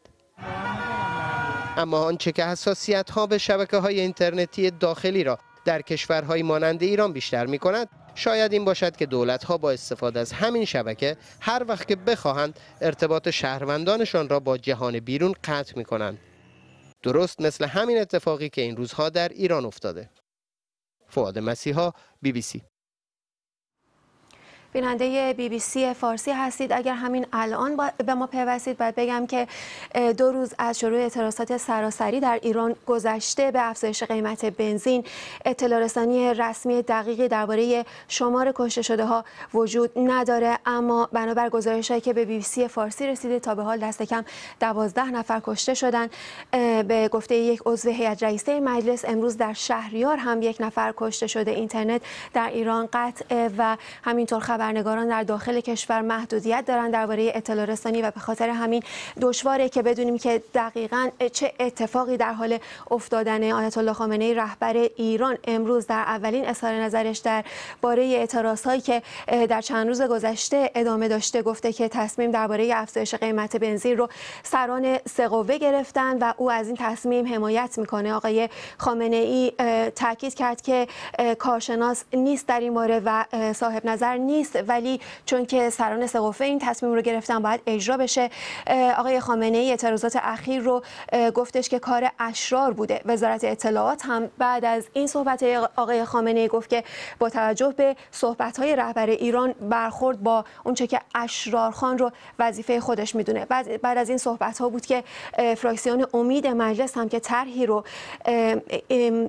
اما آنچه که حساسیت‌ها به شبکه‌های اینترنتی داخلی را در کشورهای مانند ایران بیشتر می‌کند، شاید این باشد که دولت‌ها با استفاده از همین شبکه هر وقت که بخواهند ارتباط شهروندانشان را با جهان بیرون قطع می‌کنند. درست مثل همین اتفاقی که این روزها در ایران افتاده. فؤاد مسیحا، بی بی سی. بیننده بی بی سی فارسی هستید. اگر همین الان به ما پیوستید، باید بگم که دو روز از شروع اعتراضات سراسری در ایران گذشته به افزایش قیمت بنزین، اطلاع رسانی رسمی دقیقی درباره شمار کشته شده ها وجود نداره، اما بنابر گزارش‌هایی که به بی بی سی فارسی رسیده تا به حال دست کم دوازده نفر کشته شدن. به گفته یک عضو هیئت رئیسه مجلس، امروز در شهریار هم یک نفر کشته شده. اینترنت در ایران قطع و همینطور خبرنگاران در داخل کشور محدودیت دارند درباره اطلاع رسانی و به خاطر همین دشواره که بدونیم که دقیقاً چه اتفاقی در حال افتادن. آیت الله خامنهای رهبر ایران امروز در اولین اظهار نظرش درباره اعتراضهایی که در چند روز گذشته ادامه داشته گفته که تصمیم درباره افزایش قیمت بنزین رو سران سه قوه گرفتن و او از این تصمیم حمایت میکنه. آقای خامنهای تاکید کرد که کارشناس نیست در این مورد و صاحب نظر نیست، ولی چون که سران سه قوه این تصمیم رو گرفتن باید اجرا بشه. آقای خامنهای اعتراضات اخیر رو گفتش که کار اشرار بوده. وزارت اطلاعات هم بعد از این صحبت آقای خامنهای گفت که با توجه به صحبت‌های رهبر ایران برخورد با اونچه که اشرار خان رو وظیفه خودش میدونه. بعد بعد از این صحبت‌ها بود که فراکسیون امید مجلس هم که طرحی رو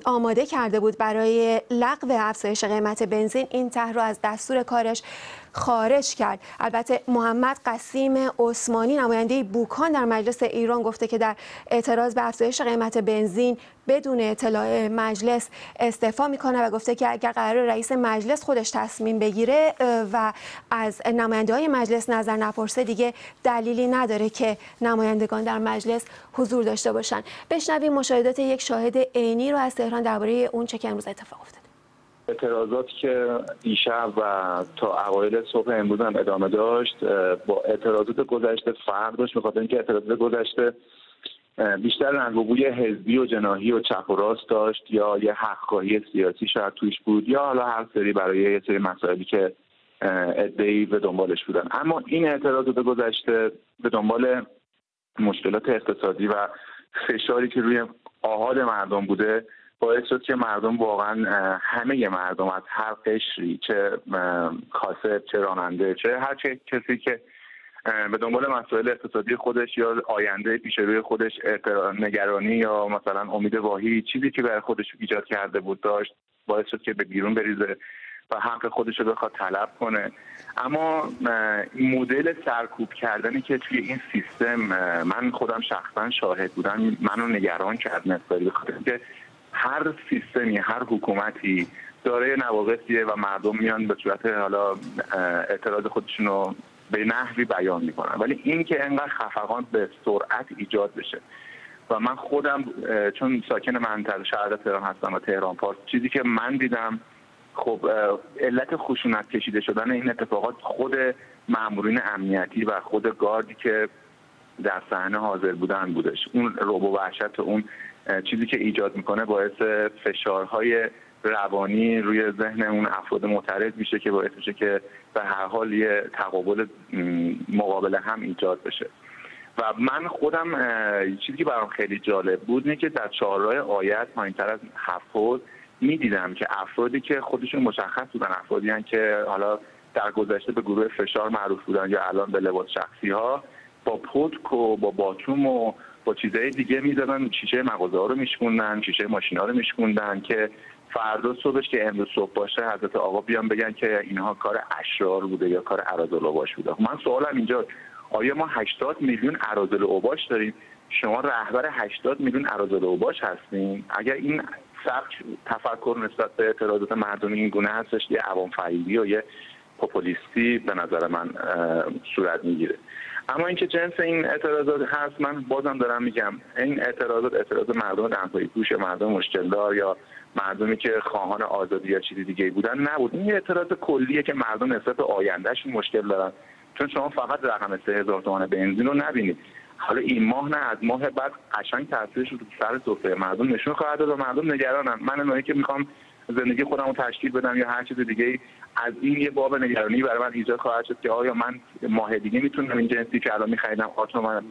آماده کرده بود برای لغو افزایش قیمت بنزین، این طرح رو از دستور کارش خارج کرد. البته محمد قاسم عثمانی نماینده بوکان در مجلس ایران گفته که در اعتراض به افزایش قیمت بنزین بدون اطلاع مجلس استعفا میکنه و گفته که اگر قرار رئیس مجلس خودش تصمیم بگیره و از نماینده های مجلس نظر نپرسه، دیگه دلیلی نداره که نمایندگان در مجلس حضور داشته باشن. بشنویم مشاهدات یک شاهد عینی رو از تهران درباره اون چه که امروز اتفاق افتاد. اعتراضاتی که دیشب و تا اوایل صبح امروز هم ادامه داشت با اعتراضات گذشته فرق داشت، بخاطر اینکه اعتراضات گذشته بیشتر رنگ و بوی حزبی و جناحی و چپ و راست داشت یا یه حق‌خواهی سیاسی شاید توش بود یا حالا هر سری برای یه سری مسائلی که عده‌ای به دنبالش بودن. اما این اعتراضات گذشته به دنبال مشکلات اقتصادی و فشاری که روی آحاد مردم بوده باعث شد که مردم واقعا همه مردم از هر قشری، چه کاسب، چه راننده، چه هر چه کسی که به دنبال مسائل اقتصادی خودش یا آینده پیش روی خودش نگرانی یا مثلا امید واهی چیزی که برای خودش ایجاد کرده بود داشت، باعث شد که به بیرون بریزه و حق خودش رو بخواد طلب کنه. اما مدل سرکوب کردنی که توی این سیستم من خودم شخصا شاهد بودم منو نگران کرد نسبت به خاطر هر سیستمی، هر حکومتی داره نواقصیه و مردم میان به صورت حالا اعتراض خودشون رو به نحوی بیان میکنن، ولی این که انقدر خفقان به سرعت ایجاد بشه و من خودم چون ساکن منطقه شهر تهران هستم و تهران پارس، چیزی که من دیدم خب علت خشونت کشیده شدن این اتفاقات خود مامورین امنیتی و خود گاردی که در صحنه حاضر بودن بودش. اون رعب و وحشت و اون چیزی که ایجاد میکنه باعث فشارهای روانی روی ذهن اون افراد معترض میشه که باعث میشه که به هر حال یه تقابل مقابل هم ایجاد بشه. و من خودم چیزی که برام خیلی جالب بود اینه که در چهارراه آیت پایین‌تر از هفتاد میدیدم که افرادی که خودشون مشخص بودن افرادی هستن که حالا در گذشته به گروه فشار معروف بودن یا الان به لباس شخصی ها با پتک و با باتوم و با چیزهای دیگه میزدن، شیشه مغازه ها رو میشکوندن، شیشه ماشین ها رو میشکوندن که فردا صبحش که امروز صبح باشه حضرت آقا بیان بگن که اینها کار اشرار بوده یا کار اراذل اوباش بوده. من سوالم اینجا، آیا ما هشتاد میلیون اراذل اوباش داریم؟ شما رهبر هشتاد میلیون اراذل اوباش هستین؟ اگر این سبک تفکر نسبت به اعتراضات مردمی این گونه هستش، یه عوام فریبی و یه پوپولیستی به نظر من صورت میگیره. اما اینکه جنس این اعتراضات هست، من بازم دارم میگم این اعتراضات اعتراض مردم دمپایی پوش، مردم مشکلدار یا مردمی که خواهان آزادی یا چیزی دیگه بودن نبود. این اعتراض کلیه که مردم نسبت به آیندهشون مشکل دارن، چون شما فقط رقم سه هزار تومان بنزین رو نبینید، حالا این ماه نه از ماه بعد قشنگ تاثیرش رو سر سفره مردم نشون خواهد داد و مردم نگرانن. من اونایی که میخوام زندگی خودم رو تشکیل بدم یا هر چیز دیگه، از این یه باب نگرانی برای من ایجاد خواهد شد که آیا من ماه دیگه میتونم این جنسی که الان می‌خریدم آتو من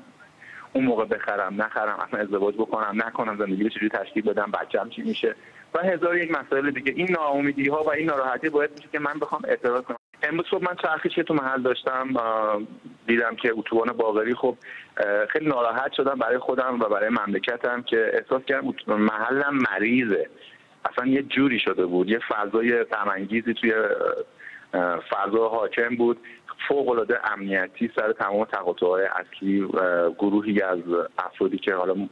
اون موقع بخرم نخرم، اصلا ازدواج بکنم نکنم، زندگی رو چجوری تشکیل بدم، بچه‌م چی میشه و هزار یک مسائل دیگه. این ناامیدی‌ها و این ناراحتی باعث میشه که من بخوام اعتراض کنم. امروز صبح من چرخشی که تو محل داشتم دیدم که اتوبان باقری، خب خیلی ناراحت شدم برای خودم و برای مملکتم که احساس کردم محلم مریضه، اصلا یه جوری شده بود، یه فضای غم‌انگیزی توی فضا حاکم بود، فوق‌العاده امنیتی سر تمام تقاطع‌های اصلی، گروهی از افرادی که حالا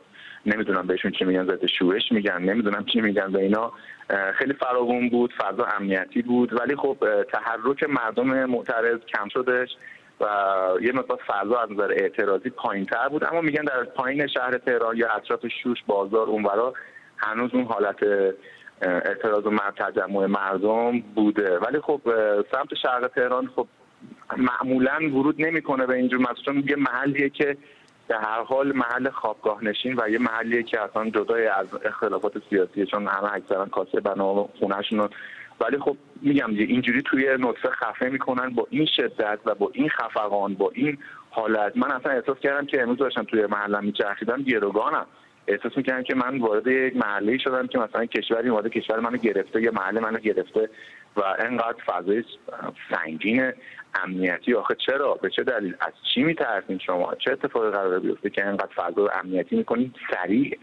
نمیدونم بهشون چی میگن، ضد شورش میگن، نمیدونم چی میگن و اینا، خیلی فراوان بود، فضا امنیتی بود، ولی خب تحرک مردم معترض کم شدش و یه مقدار فضا از نظر اعتراضی پایین‌تر بود. اما میگن در پایین شهر تهران یا اطراف شوش بازار اونورا هنوز اون حالت اعتراض و تجمع مردم بوده، ولی خب سمت شرق تهران خب معمولا ورود نمیکنه به اینجور مسائل، یه محلیه که در هر حال محل خوابگاه نشین و یه محلیه که اصلا جدای از اختلافات سیاسی، چون همه اکثرا کاسه بنا خونه‌شون، ولی خب میگم دیگه اینجوری توی نطفه خفه میکنن با این شدت و با این خفقان، با این حالت. من اصلا احساس کردم که امروز داشتم توی محلم میچرخیدم گروگانم، احساس میکنم که من وارد یک محله شدم که مثلا کشوری وارد کشور منو گرفته یا محله منو گرفته و انقدر فضای سنگین امنیتی. آخه چرا؟ به چه دلیل؟ از چی میترسین شما؟ چه اتفاقی قراره بیفته که انقدر فضای امنیتی میکنین سریع؟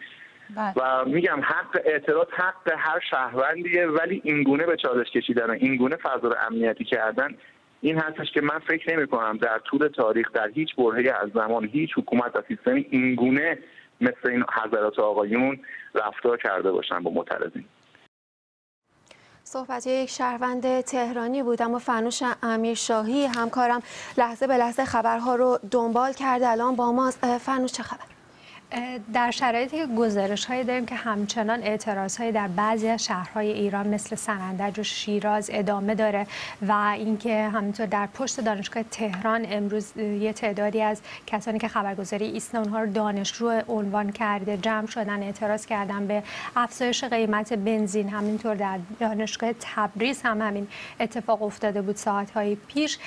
و میگم حق اعتراض حق هر شهروندیه، ولی اینگونه به چالش کشیدن، اینگونه فضا رو امنیتی کردن، این هستش که من فکر نمی کنم در طول تاریخ در هیچ برهه‌ای از زمان هیچ حکومت و سیستمی اینگونه مثل این حضرات آقایون رفتار کرده باشن با معترضین. صحبت یک شهروند تهرانی بود. اما فنوش امیرشاهی همکارم لحظه به لحظه خبرها رو دنبال کرده، الان با ما. فنوش چه خبر؟ در شرایطی که گزارش‌هایی داریم که همچنان اعتراض‌های در بعضی از شهرهای ایران مثل سنندج و شیراز ادامه داره و اینکه همینطور در پشت دانشگاه تهران امروز یه تعدادی از کسانی که خبرگزاری ایسنا اونها رو دانشجو عنوان کرده جمع شدن، اعتراض کردن به افزایش قیمت بنزین. همینطور در دانشگاه تبریز هم همین اتفاق افتاده بود ساعت‌های پیش.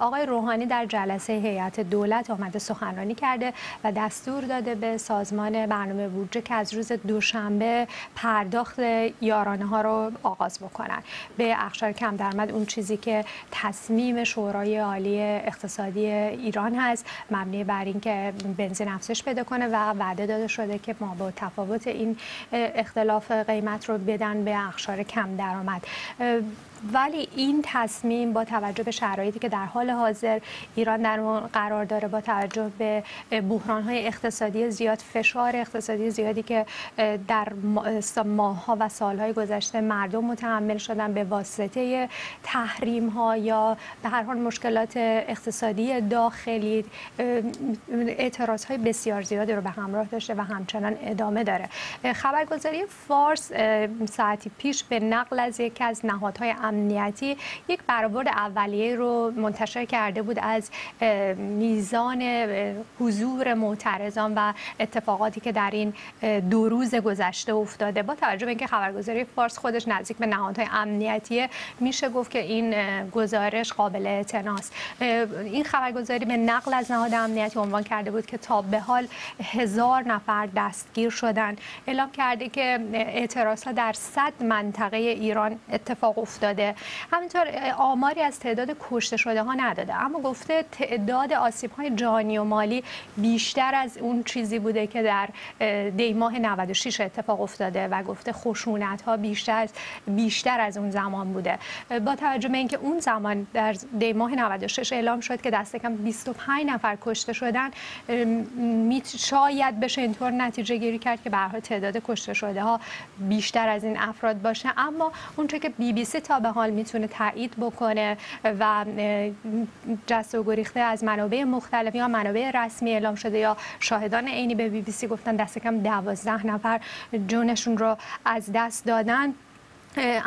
آقای روحانی در جلسه هیئت دولت آمده سخنرانی کرده و دستور داده به سازمان برنامه بودجه که از روز دوشنبه پرداخت یارانه ها رو آغاز بکنن به اقشار کم درآمد، اون چیزی که تصمیم شورای عالی اقتصادی ایران هست، مبنی بر اینکه بنزین افزایش پیدا کنه و وعده داده شده که ما با تفاوت این اختلاف قیمت رو بدن به اقشار کم درآمد. ولی این تصمیم با توجه به شرایطی که در حال حاضر ایران در اون قرار داره، با توجه به بحران‌های اقتصادی زیاد، فشار اقتصادی زیادی که در ماه‌ها و سال‌های گذشته مردم متحمل شدن به واسطه تحریم‌ها یا به هر حال مشکلات اقتصادی داخلی، اعتراض‌های بسیار زیادی رو به همراه داشته و همچنان ادامه داره. خبرگزاری فارس ساعتی پیش به نقل از یکی از نهادهای امنیتی یک برآورد اولیه رو منتشر کرده بود از میزان حضور معترضان و اتفاقاتی که در این دو روز گذشته افتاده. با توجه به اینکه خبرگزاری فارس خودش نزدیک به نهادهای امنیتی، میشه گفت که این گزارش قابل اعتناست. این خبرگزاری به نقل از نهاد امنیتی عنوان کرده بود که تا به حال هزار نفر دستگیر شدن، اعلام کرده که اعتراضها در صد منطقه ایران اتفاق افتاده. همینطور آماری از تعداد کشته شده ها نداده، اما گفته تعداد آسیب های جانی و مالی بیشتر از اون چیزی بوده که در دی ماه نود و شش اتفاق افتاده و گفته خشونت ها بیشتر بیشتر از اون زمان بوده. با توجه به اینکه اون زمان در دی ماه نود و شش اعلام شد که دست کم بیست و پنج نفر کشته شدن، شاید بشه اینطور نتیجه گیری کرد که به هر حال تعداد کشته شده ها بیشتر از این افراد باشه. اما اونچه که بی بی سی تا به حال میتونه تایید بکنه و جست و گریخته از منابع مختلف یا منابع رسمی اعلام شده یا شاهدان عینی به بی بی سی گفتن دست کم دوازده نفر جونشون رو از دست دادن.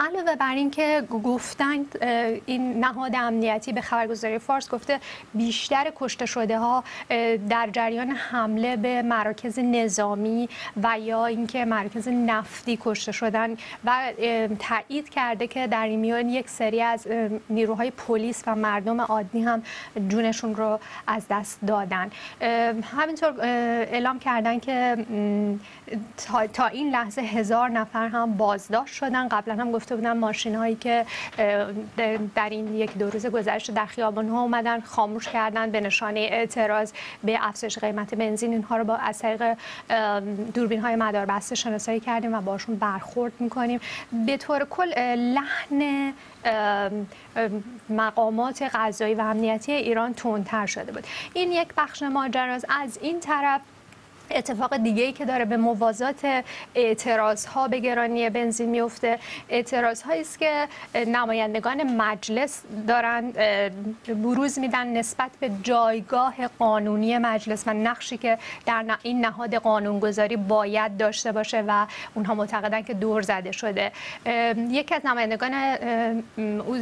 علاوه بر این که گفتند این نهاد امنیتی به خبرگزاری فارس گفته بیشتر کشته شده ها در جریان حمله به مراکز نظامی و یا اینکه مراکز نفتی کشته شدن و تایید کرده که در این میان یک سری از نیروهای پلیس و مردم عادی هم جونشون رو از دست دادن. همینطور اعلام کردن که تا این لحظه هزار نفر هم بازداشت شدن، قبل قبلا هم گفته بودم ماشین هایی که در این یک دو روز گذشته در خیابان ها اومدن خاموش کردن به نشانه اعتراض به افزایش قیمت بنزین، اینها رو با از طریق دوربین های مداربسته شناسایی کردیم و باشون برخورد میکنیم. به طور کل لحن مقامات قضایی و امنیتی ایران تندتر شده بود. این یک بخش ماجراست. از این طرف اتفاق دیگه‌ای که داره به موازات اعتراض‌ها به گرانی بنزین میفته، اعتراض‌هایی است که نمایندگان مجلس دارن بروز میدن نسبت به جایگاه قانونی مجلس و نقشی که در این نهاد قانونگذاری باید داشته باشه و اونها معتقدن که دور زده شده. یکی از نمایندگان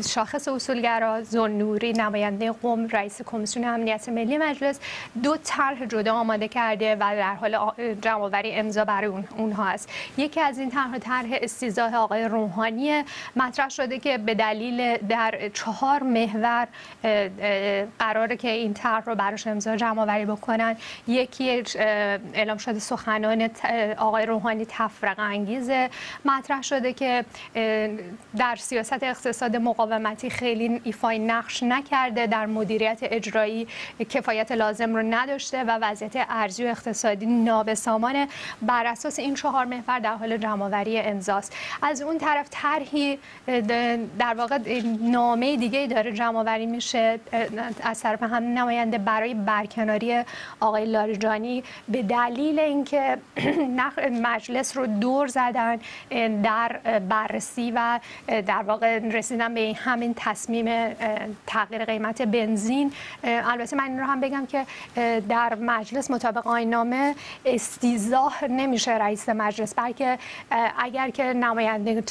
شاخص اصولگرا، زنوری، نماینده قم رئیس کمیسیون امنیت ملی مجلس، دو طرح جدا آماده کرده و در حال جمع‌آوری امضا برای اون اونها است. یکی از این طرح طرح استیضاح آقای روحانی مطرح شده که به دلیل در چهار محور قراره که این طرح رو براش امضا جمع‌آوری بکنن. یکی اعلام شده سخنان آقای روحانی تفرقه انگیزه، مطرح شده که در سیاست اقتصاد مقاومتی خیلی ایفای نقش نکرده، در مدیریت اجرایی کفایت لازم رو نداشته و وضعیت ارزی و اقتصادی نابسامانه. بر اساس این چهار محور در حال جمع‌آوری امضاست. از اون طرف طرحی در واقع نامه دیگه داره جمع‌آوری میشه از طرف هم نماینده برای برکناری آقای لاریجانی به دلیل اینکه مجلس رو دور زدن در بررسی و در واقع رسیدن به همین تصمیم تغییر قیمت بنزین. البته من این رو هم بگم که در مجلس مطابق آیین نامه استیضاح نمیشه رئیس مجلس، بلکه اگر که نماینده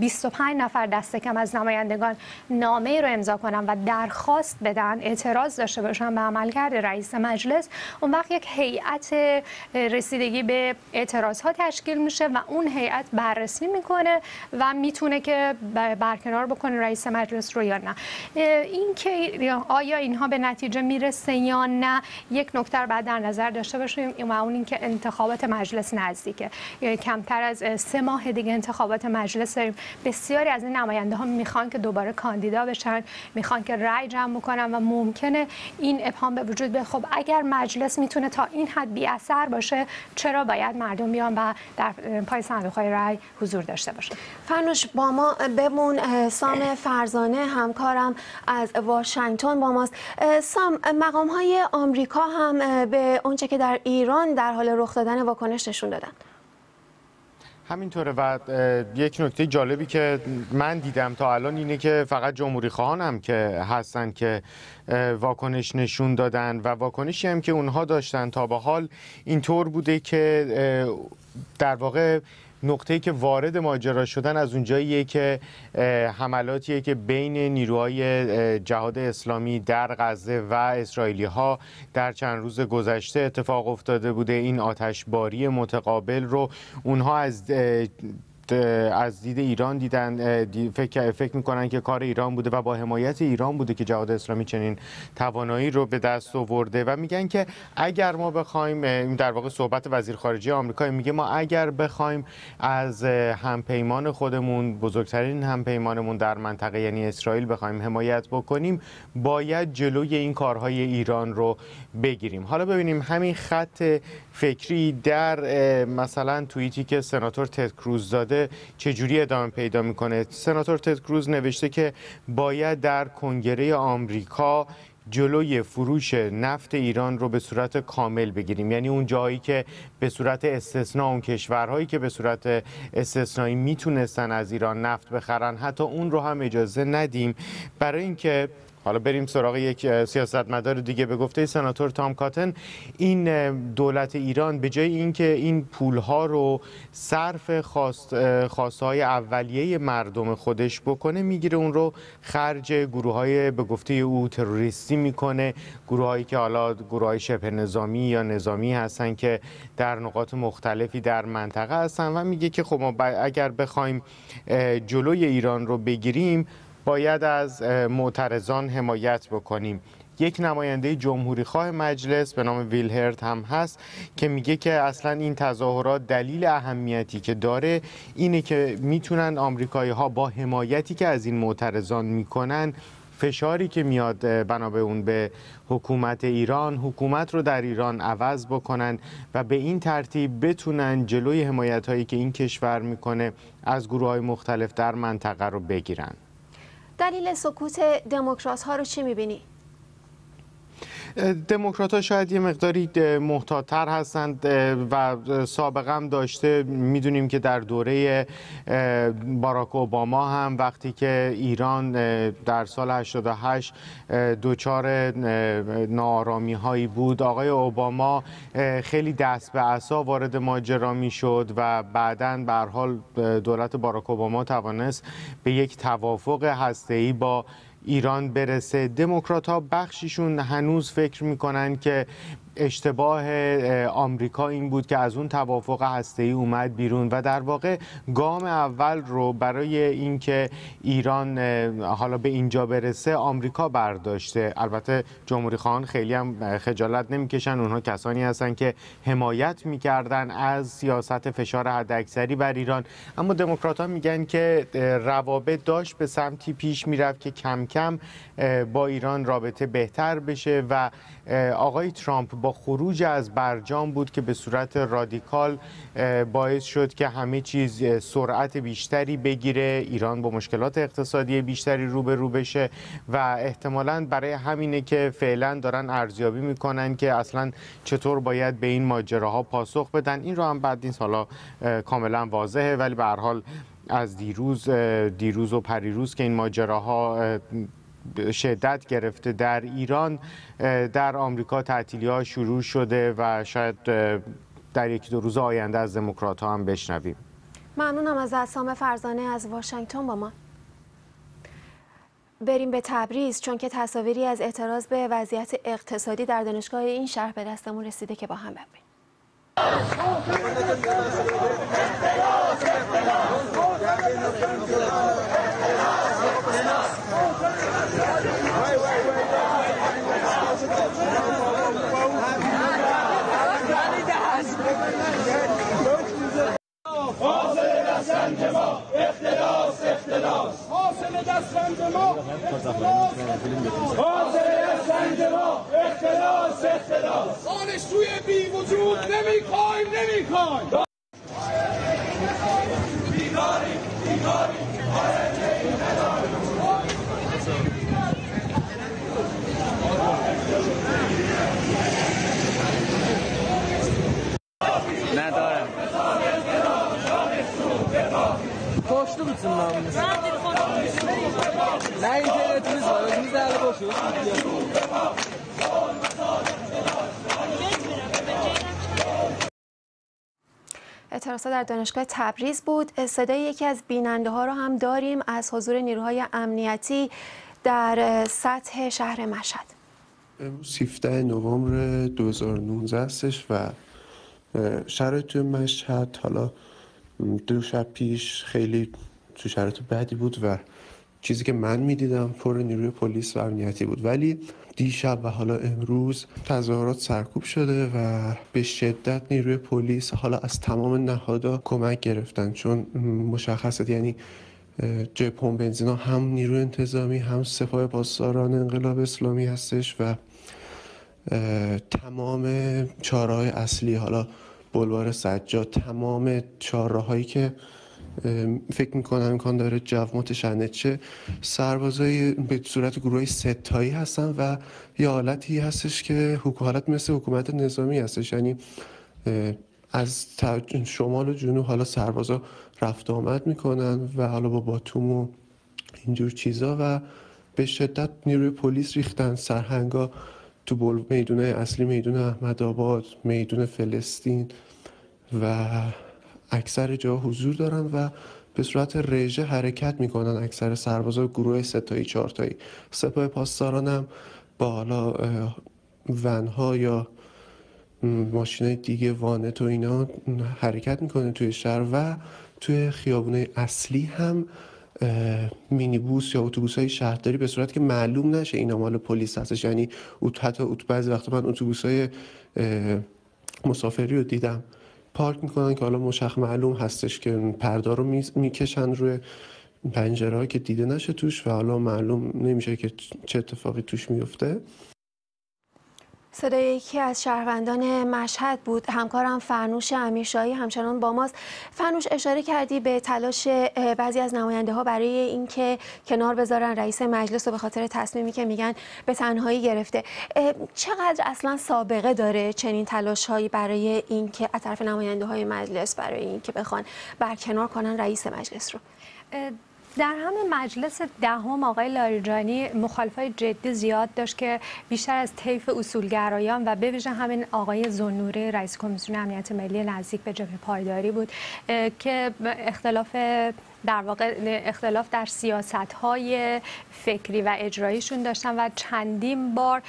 بیست و پنج نفر دست کم از نمایندگان نامه رو امضا کنن و درخواست بدن، اعتراض داشته باشن به عملکرد رئیس مجلس، اون وقت یک هیئت رسیدگی به اعتراضها تشکیل میشه و اون هیئت بررسی میکنه و میتونه که برکنار بکنه رئیس مجلس رو یا نه. این که آیا اینها به نتیجه میرسه یا نه یک نکته رو بعد در نظر داشته باشیم و اون این که انتخابات مجلس نزدیکه، کمتر از سه ماه دیگه انتخابات مجلس داریم. بسیاری از این نماینده ها میخوان که دوباره کاندیدا بشن، میخوان که رأی جمع بکنن و ممکنه این ابهام به وجود بیاد خب اگر مجلس میتونه تا این حد بی اثر باشه چرا باید مردم بیان و در پای صندوق‌های رأی حضور داشته باشن. فرنوش با ما بمون. سام فرزانه همکارم از واشنگتن با ماست. سام، مقام های آمریکا هم به اونچه که در ایران در حال رخ دادن واکنش نشون دادن. همینطوره و یک نکته جالبی که من دیدم تا الان اینه که فقط جمهوری خواهان هم که هستن که واکنش نشون دادن و واکنشی هم که اونها داشتن تا به حال اینطور بوده که در واقع نقطه‌ای که وارد ماجرا شدن از اونجاییه که حملاتیه که بین نیروهای جهاد اسلامی در غزه و اسرائیلی‌ها در چند روز گذشته اتفاق افتاده بوده. این آتشباری متقابل رو اونها از از دید ایران دیدن، فکر فکر میکنن که کار ایران بوده و با حمایت ایران بوده که جهاد اسلامی چنین توانایی رو به دست آورده و میگن که اگر ما بخوایم، در واقع صحبت وزیر خارجه آمریکا میگه ما اگر بخوایم از همپیمان خودمون، بزرگترین همپیمانمون در منطقه یعنی اسرائیل بخوایم حمایت بکنیم باید جلوی این کارهای ایران رو بگیریم. حالا ببینیم همین خط فکری در مثلا توییتی که سناتور تید کروز داده چجوری ادامه پیدا میکنه. سناتور تید کروز نوشته که باید در کنگره آمریکا جلوی فروش نفت ایران رو به صورت کامل بگیریم، یعنی اون جایی که به صورت استثنا، اون کشورهایی که به صورت استثنایی میتونستن از ایران نفت بخرن حتی اون رو هم اجازه ندیم، برای اینکه حالا بریم سراغ یک سیاستمدار دیگه. به گفته سناتور تام کاتن این دولت ایران به جای اینکه این پولها رو صرف خواسته های اولیه مردم خودش بکنه میگیره اون رو خرج گروه های به گفته او تروریستی میکنه، گروه هایی که حالا گروه های شبه نظامی یا نظامی هستن که در نقاط مختلفی در منطقه هستن و میگه که خب ما اگر بخوایم جلوی ایران رو بگیریم باید از معترضان حمایت بکنیم. یک نماینده جمهوری خواه مجلس به نام ویلهرت هم هست که میگه که اصلا این تظاهرات دلیل اهمیتی که داره اینه که میتونن آمریکایی ها با حمایتی که از این معترضان میکنن، فشاری که میاد بنابر اون به حکومت ایران، حکومت رو در ایران عوض بکنن و به این ترتیب بتونن جلوی حمایت هایی که این کشور میکنه از گروه های مختلف در منطقه رو بگیرن. دلیل سکوت دموکرات ها رو چی میبینی؟ دموکرات ها شاید یه مقداری محتاط‌تر هستند و سابقا هم داشته. میدونیم که در دوره باراک اوباما هم وقتی که ایران در سال هشتاد و هشت دوچار ناآرامی‌هایی بود، آقای اوباما خیلی دست به عصا وارد ماجرا میشد و بعداً به هر حال دولت باراک اوباما توانست به یک توافق هسته‌ای با ایران برسه. دموکرات ها بخشیشون هنوز فکر میکنن که اشتباه آمریکا این بود که از اون توافق هسته‌ای اومد بیرون و در واقع گام اول رو برای اینکه ایران حالا به اینجا برسه آمریکا برداشته. البته جمهوری خواهان خیلی هم خجالت نمیکشن، اونها کسانی هستن که حمایت میکردن از سیاست فشار حداکثری بر ایران، اما دموکرات ها میگن که روابط داشت به سمتی پیش میرفت که کم کم با ایران رابطه بهتر بشه و آقای ترامپ با خروج از برجام بود که به صورت رادیکال باعث شد که همه چیز سرعت بیشتری بگیره، ایران با مشکلات اقتصادی بیشتری روبرو بشه و احتمالاً برای همینه که فعلا دارن ارزیابی میکنن که اصلا چطور باید به این ماجراها پاسخ بدن. این رو هم بعد این سالا کاملا واضحه، ولی به هر حال از دیروز دیروز و پریروز که این ماجراها شدت گرفته در ایران، در آمریکا تعطیلی‌ها شروع شده و شاید در یک دو روز آینده از دموکرات‌ها هم بشنویم. ممنونم از اسام فرزانه از واشنگتن با ما. بریم به تبریز، چون که تصاویری از اعتراض به وضعیت اقتصادی در دانشگاه این شهر به دستمون رسیده که با هم ببینیم. آرزوی بی وجود نمیخوایم نمیخوایم بیگاری بیگاری ندارم پشتو بتون ممنون نه اینترنتونیز بایدونیز داره باشو اعتراضات در دانشگاه تبریز بود. صدای یکی از بیننده ها رو هم داریم از حضور نیروهای امنیتی در سطح شهر مشهد. سیزده نوامبر دو هزار و نوزده استش و شرایط مشهد حالا دو شب پیش خیلی تو شرایط بدی بود و چیزی که من میدیدم پر نیروی پلیس و امنیتی بود، ولی دیشب و حالا امروز تظاهرات سرکوب شده و به شدت نیروی پلیس حالا از تمام نهادها کمک گرفتن، چون مشخصه یعنی جای پمپ بنزینا هم نیروی انتظامی هم سپاه پاسداران انقلاب اسلامی هستش و تمام چهارراه اصلی حالا بلوار سجاد، تمام چهارراهایی که فکر میکنم امکان داره جو متشنج شه، سربازای به صورت گروهی ستایی هستن و یه حالتی هستش که حالت مثل حکومت نظامی هستش، یعنی از شمال و جنوب حالا سربازا رفت آمد میکنن و حالا با باتوم و اینجور چیزا و به شدت نیروی پلیس ریختن سرهنگا تو میدونه اصلی، میدون احمدآباد، میدون فلسطین و اکثر جا حضور دارن و به صورت رژه حرکت میکنن اکثر سربازا گروه ستایی چهارتایی. سپاه پاسداران هم با حالا ونها یا ماشینای دیگه وانت و اینا حرکت میکنه توی شهر و توی خیابونه اصلی هم مینیبوس یا اتوبوس‌های شهرداری به صورت که معلوم نشه اینا مال پلیس هستش. یعنی حتی بعضی وقتا من اتوبوس‌های مسافری رو دیدم پارک میکنن که حالا مشخص معلوم هستش که پرده رو میکشن روی پنجره‌ها که دیده نشه توش و حالا معلوم نمیشه که چه اتفاقی توش میفته. صدای یکی از شهروندان مشهد بود. همکارم فرنوش امیرشاهی همچنان با ماست. فرنوش، اشاره کردی به تلاش بعضی از نماینده ها برای اینکه کنار بذارن رئیس مجلس رو به خاطر تصمیمی که میگن به تنهایی گرفته. چقدر اصلا سابقه داره چنین تلاش هایی برای اینکه از طرف نماینده های مجلس برای اینکه بخوان برکنار کنن رئیس مجلس رو؟ در همین مجلس دهم آقای لاریجانی مخالفای جدی زیاد داشت که بیشتر از طیف اصولگرایان و به ویژه همین آقای زنوری رئیس کمیسیون امنیت ملی نزدیک به جبهه پایداری بود که اختلاف در واقع اختلاف در سیاست‌های فکری و اجراییشون داشتن و چندین بار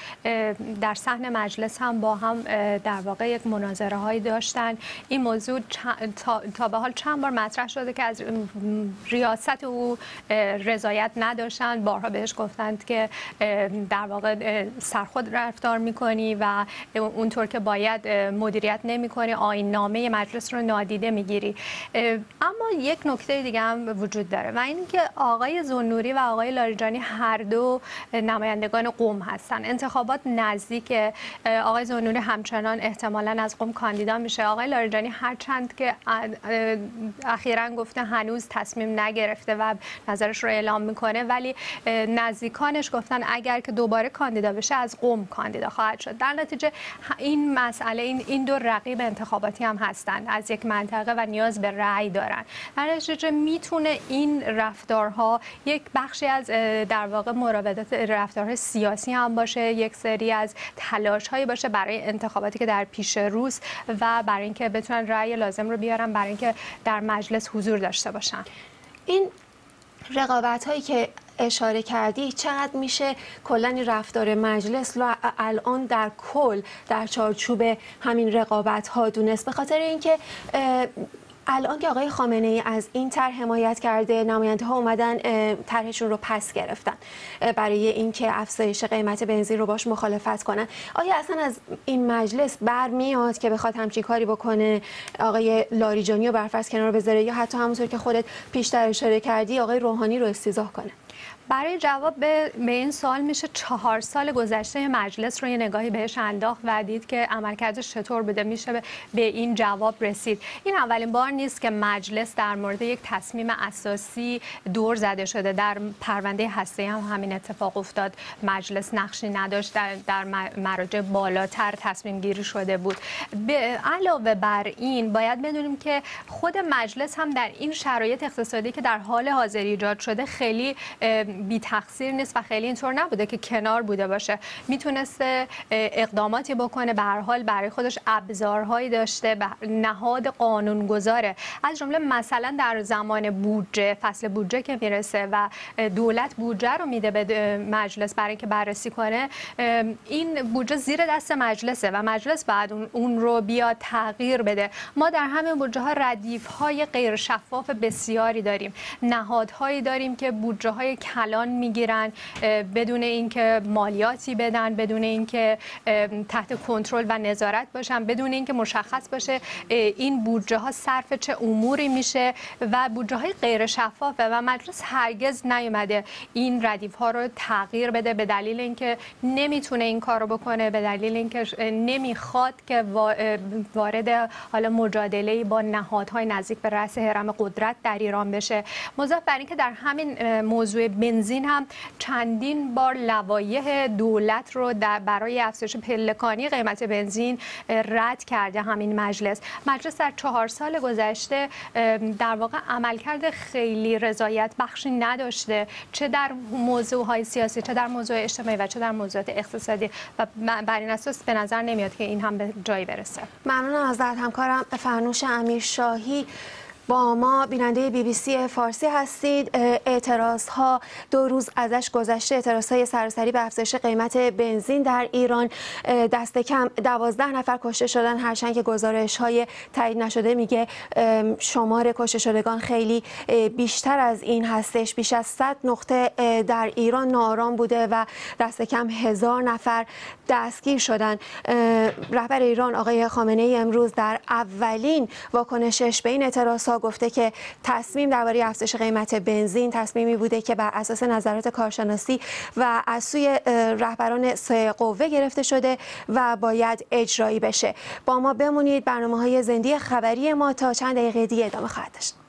در صحن مجلس هم با هم در واقع یک مناظره‌هایی داشتن. این موضوع تا به حال چند بار مطرح شده که از ریاست او رضایت نداشتن، بارها بهش گفتند که در واقع سرخود رفتار می‌کنی و اونطور که باید مدیریت نمی‌کنی، آیین‌نامه مجلس رو نادیده می‌گیری. اما یک نکته دیگه هم وجود داره و اینکه آقای زنوری و آقای لاریجانی هر دو نمایندگان قم هستند. انتخابات نزدیک، آقای زنوری همچنان احتمالاً از قم کاندیدا میشه. آقای لاریجانی هرچند که اخیراً گفته هنوز تصمیم نگرفته و نظرش رو اعلام میکنه، ولی نزدیکانش گفتن اگر که دوباره کاندیدا بشه از قم کاندیدا خواهد شد. در نتیجه این مسئله این این دو رقیب انتخاباتی هم هستند از یک منطقه و نیاز به رأی دارن. در نتیجه میتونه این رفتارها یک بخشی از در واقع مراودات رفتارهای سیاسی هم باشه، یک سری از تلاش‌هایی باشه برای انتخاباتی که در پیش روز و برای اینکه بتونن رأی لازم رو بیارن برای اینکه در مجلس حضور داشته باشن. این رقابت‌هایی که اشاره کردی چقدر میشه کلا رفتار مجلس رو الان در کل در چارچوب همین رقابت‌ها دونست؟ به خاطر اینکه الان که آقای خامنه ای از این طرح حمایت کرده، نماینده ها اومدن طرحشون رو پس گرفتن برای اینکه افزایش قیمت بنزین رو باش مخالفت کنن. آیا اصلا از این مجلس برمیاد که بخواد همچین کاری بکنه، آقای لاریجانی رو برفرض کنار بذاره یا حتی همونطور که خودت پیشتر اشاره کردی آقای روحانی رو استیضاح کنه؟ برای جواب به این سوال میشه چهار سال گذشته مجلس رو یه نگاهی بهش انداخت و دید که عملکردش چطور بوده، میشه به این جواب رسید. این اولین بار نیست که مجلس در مورد یک تصمیم اساسی دور زده شده. در پرونده هسته‌ای هم همین اتفاق افتاد. مجلس نقشی نداشت، در مراجع بالاتر تصمیم گیری شده بود. به علاوه بر این باید بدونیم که خود مجلس هم در این شرایط اقتصادی که در حال حاضر ایجاد شده خیلی بی تقصیر نیست و خیلی اینطور نبوده که کنار بوده باشه. میتونسته اقداماتی بکنه، به هر حال برای خودش ابزارهایی داشته، نهاد قانونگذاره. از جمله مثلا در زمان بودجه، فصل بودجه که میرسه و دولت بودجه رو میده به مجلس برای اینکه بررسی کنه، این بودجه زیر دست مجلسه و مجلس بعد اون رو بیاد تغییر بده. ما در همین بودجه ها ردیف های غیر شفاف بسیاری داریم، نهادهایی داریم که بودجه های کلان میگیرن بدون اینکه مالیاتی بدن، بدون اینکه تحت کنترل و نظارت باشن، بدون اینکه مشخص باشه این بودجه ها صرف چه اموری میشه و بودجه های غیر شفافه و مجلس هرگز نیومده این ردیف ها رو تغییر بده به دلیل اینکه نمیتونه این کار رو بکنه، به دلیل اینکه نمیخواد که وارد حالا مجادله با نهادهای نزدیک به رأس هرم قدرت در ایران بشه. مضاف بر اینکه در همین موضوع بنزین هم چندین بار لوایح دولت رو در برای افزایش پلکانی قیمت بنزین رد کرده همین مجلس. مجلس در چهار سال گذشته در واقع عملکرد خیلی رضایت بخشی نداشته، چه در موضوعهای سیاسی، چه در موضوع اجتماعی و چه در موضوعات اقتصادی و بر این اساس به نظر نمیاد که این هم به جایی برسه. ممنونم از همکارم فرنوش امیرشاهی. با ما بیننده بی بی سی فارسی هستید. اعتراض ها دو روز ازش گذشته، اعتراض های سراسری به افزایش قیمت بنزین در ایران، دست کم دوازده نفر کشته شدن، هرچند که گزارش های تایید نشده میگه شمار کشته شدگان خیلی بیشتر از این هستش. بیش از صد نقطه در ایران ناآرام بوده و دست کم هزار نفر دستگیر شدن. رهبر ایران آقای خامنه ای امروز در اولین واکنشش به این اعتراض گفته که تصمیم درباره افزایش قیمت بنزین تصمیمی بوده که بر اساس نظرات کارشناسی و از سوی رهبران سه قوه گرفته شده و باید اجرایی بشه. با ما بمونید، برنامه‌های زنده خبری ما تا چند دقیقه دیگه ادامه خواهد داشت.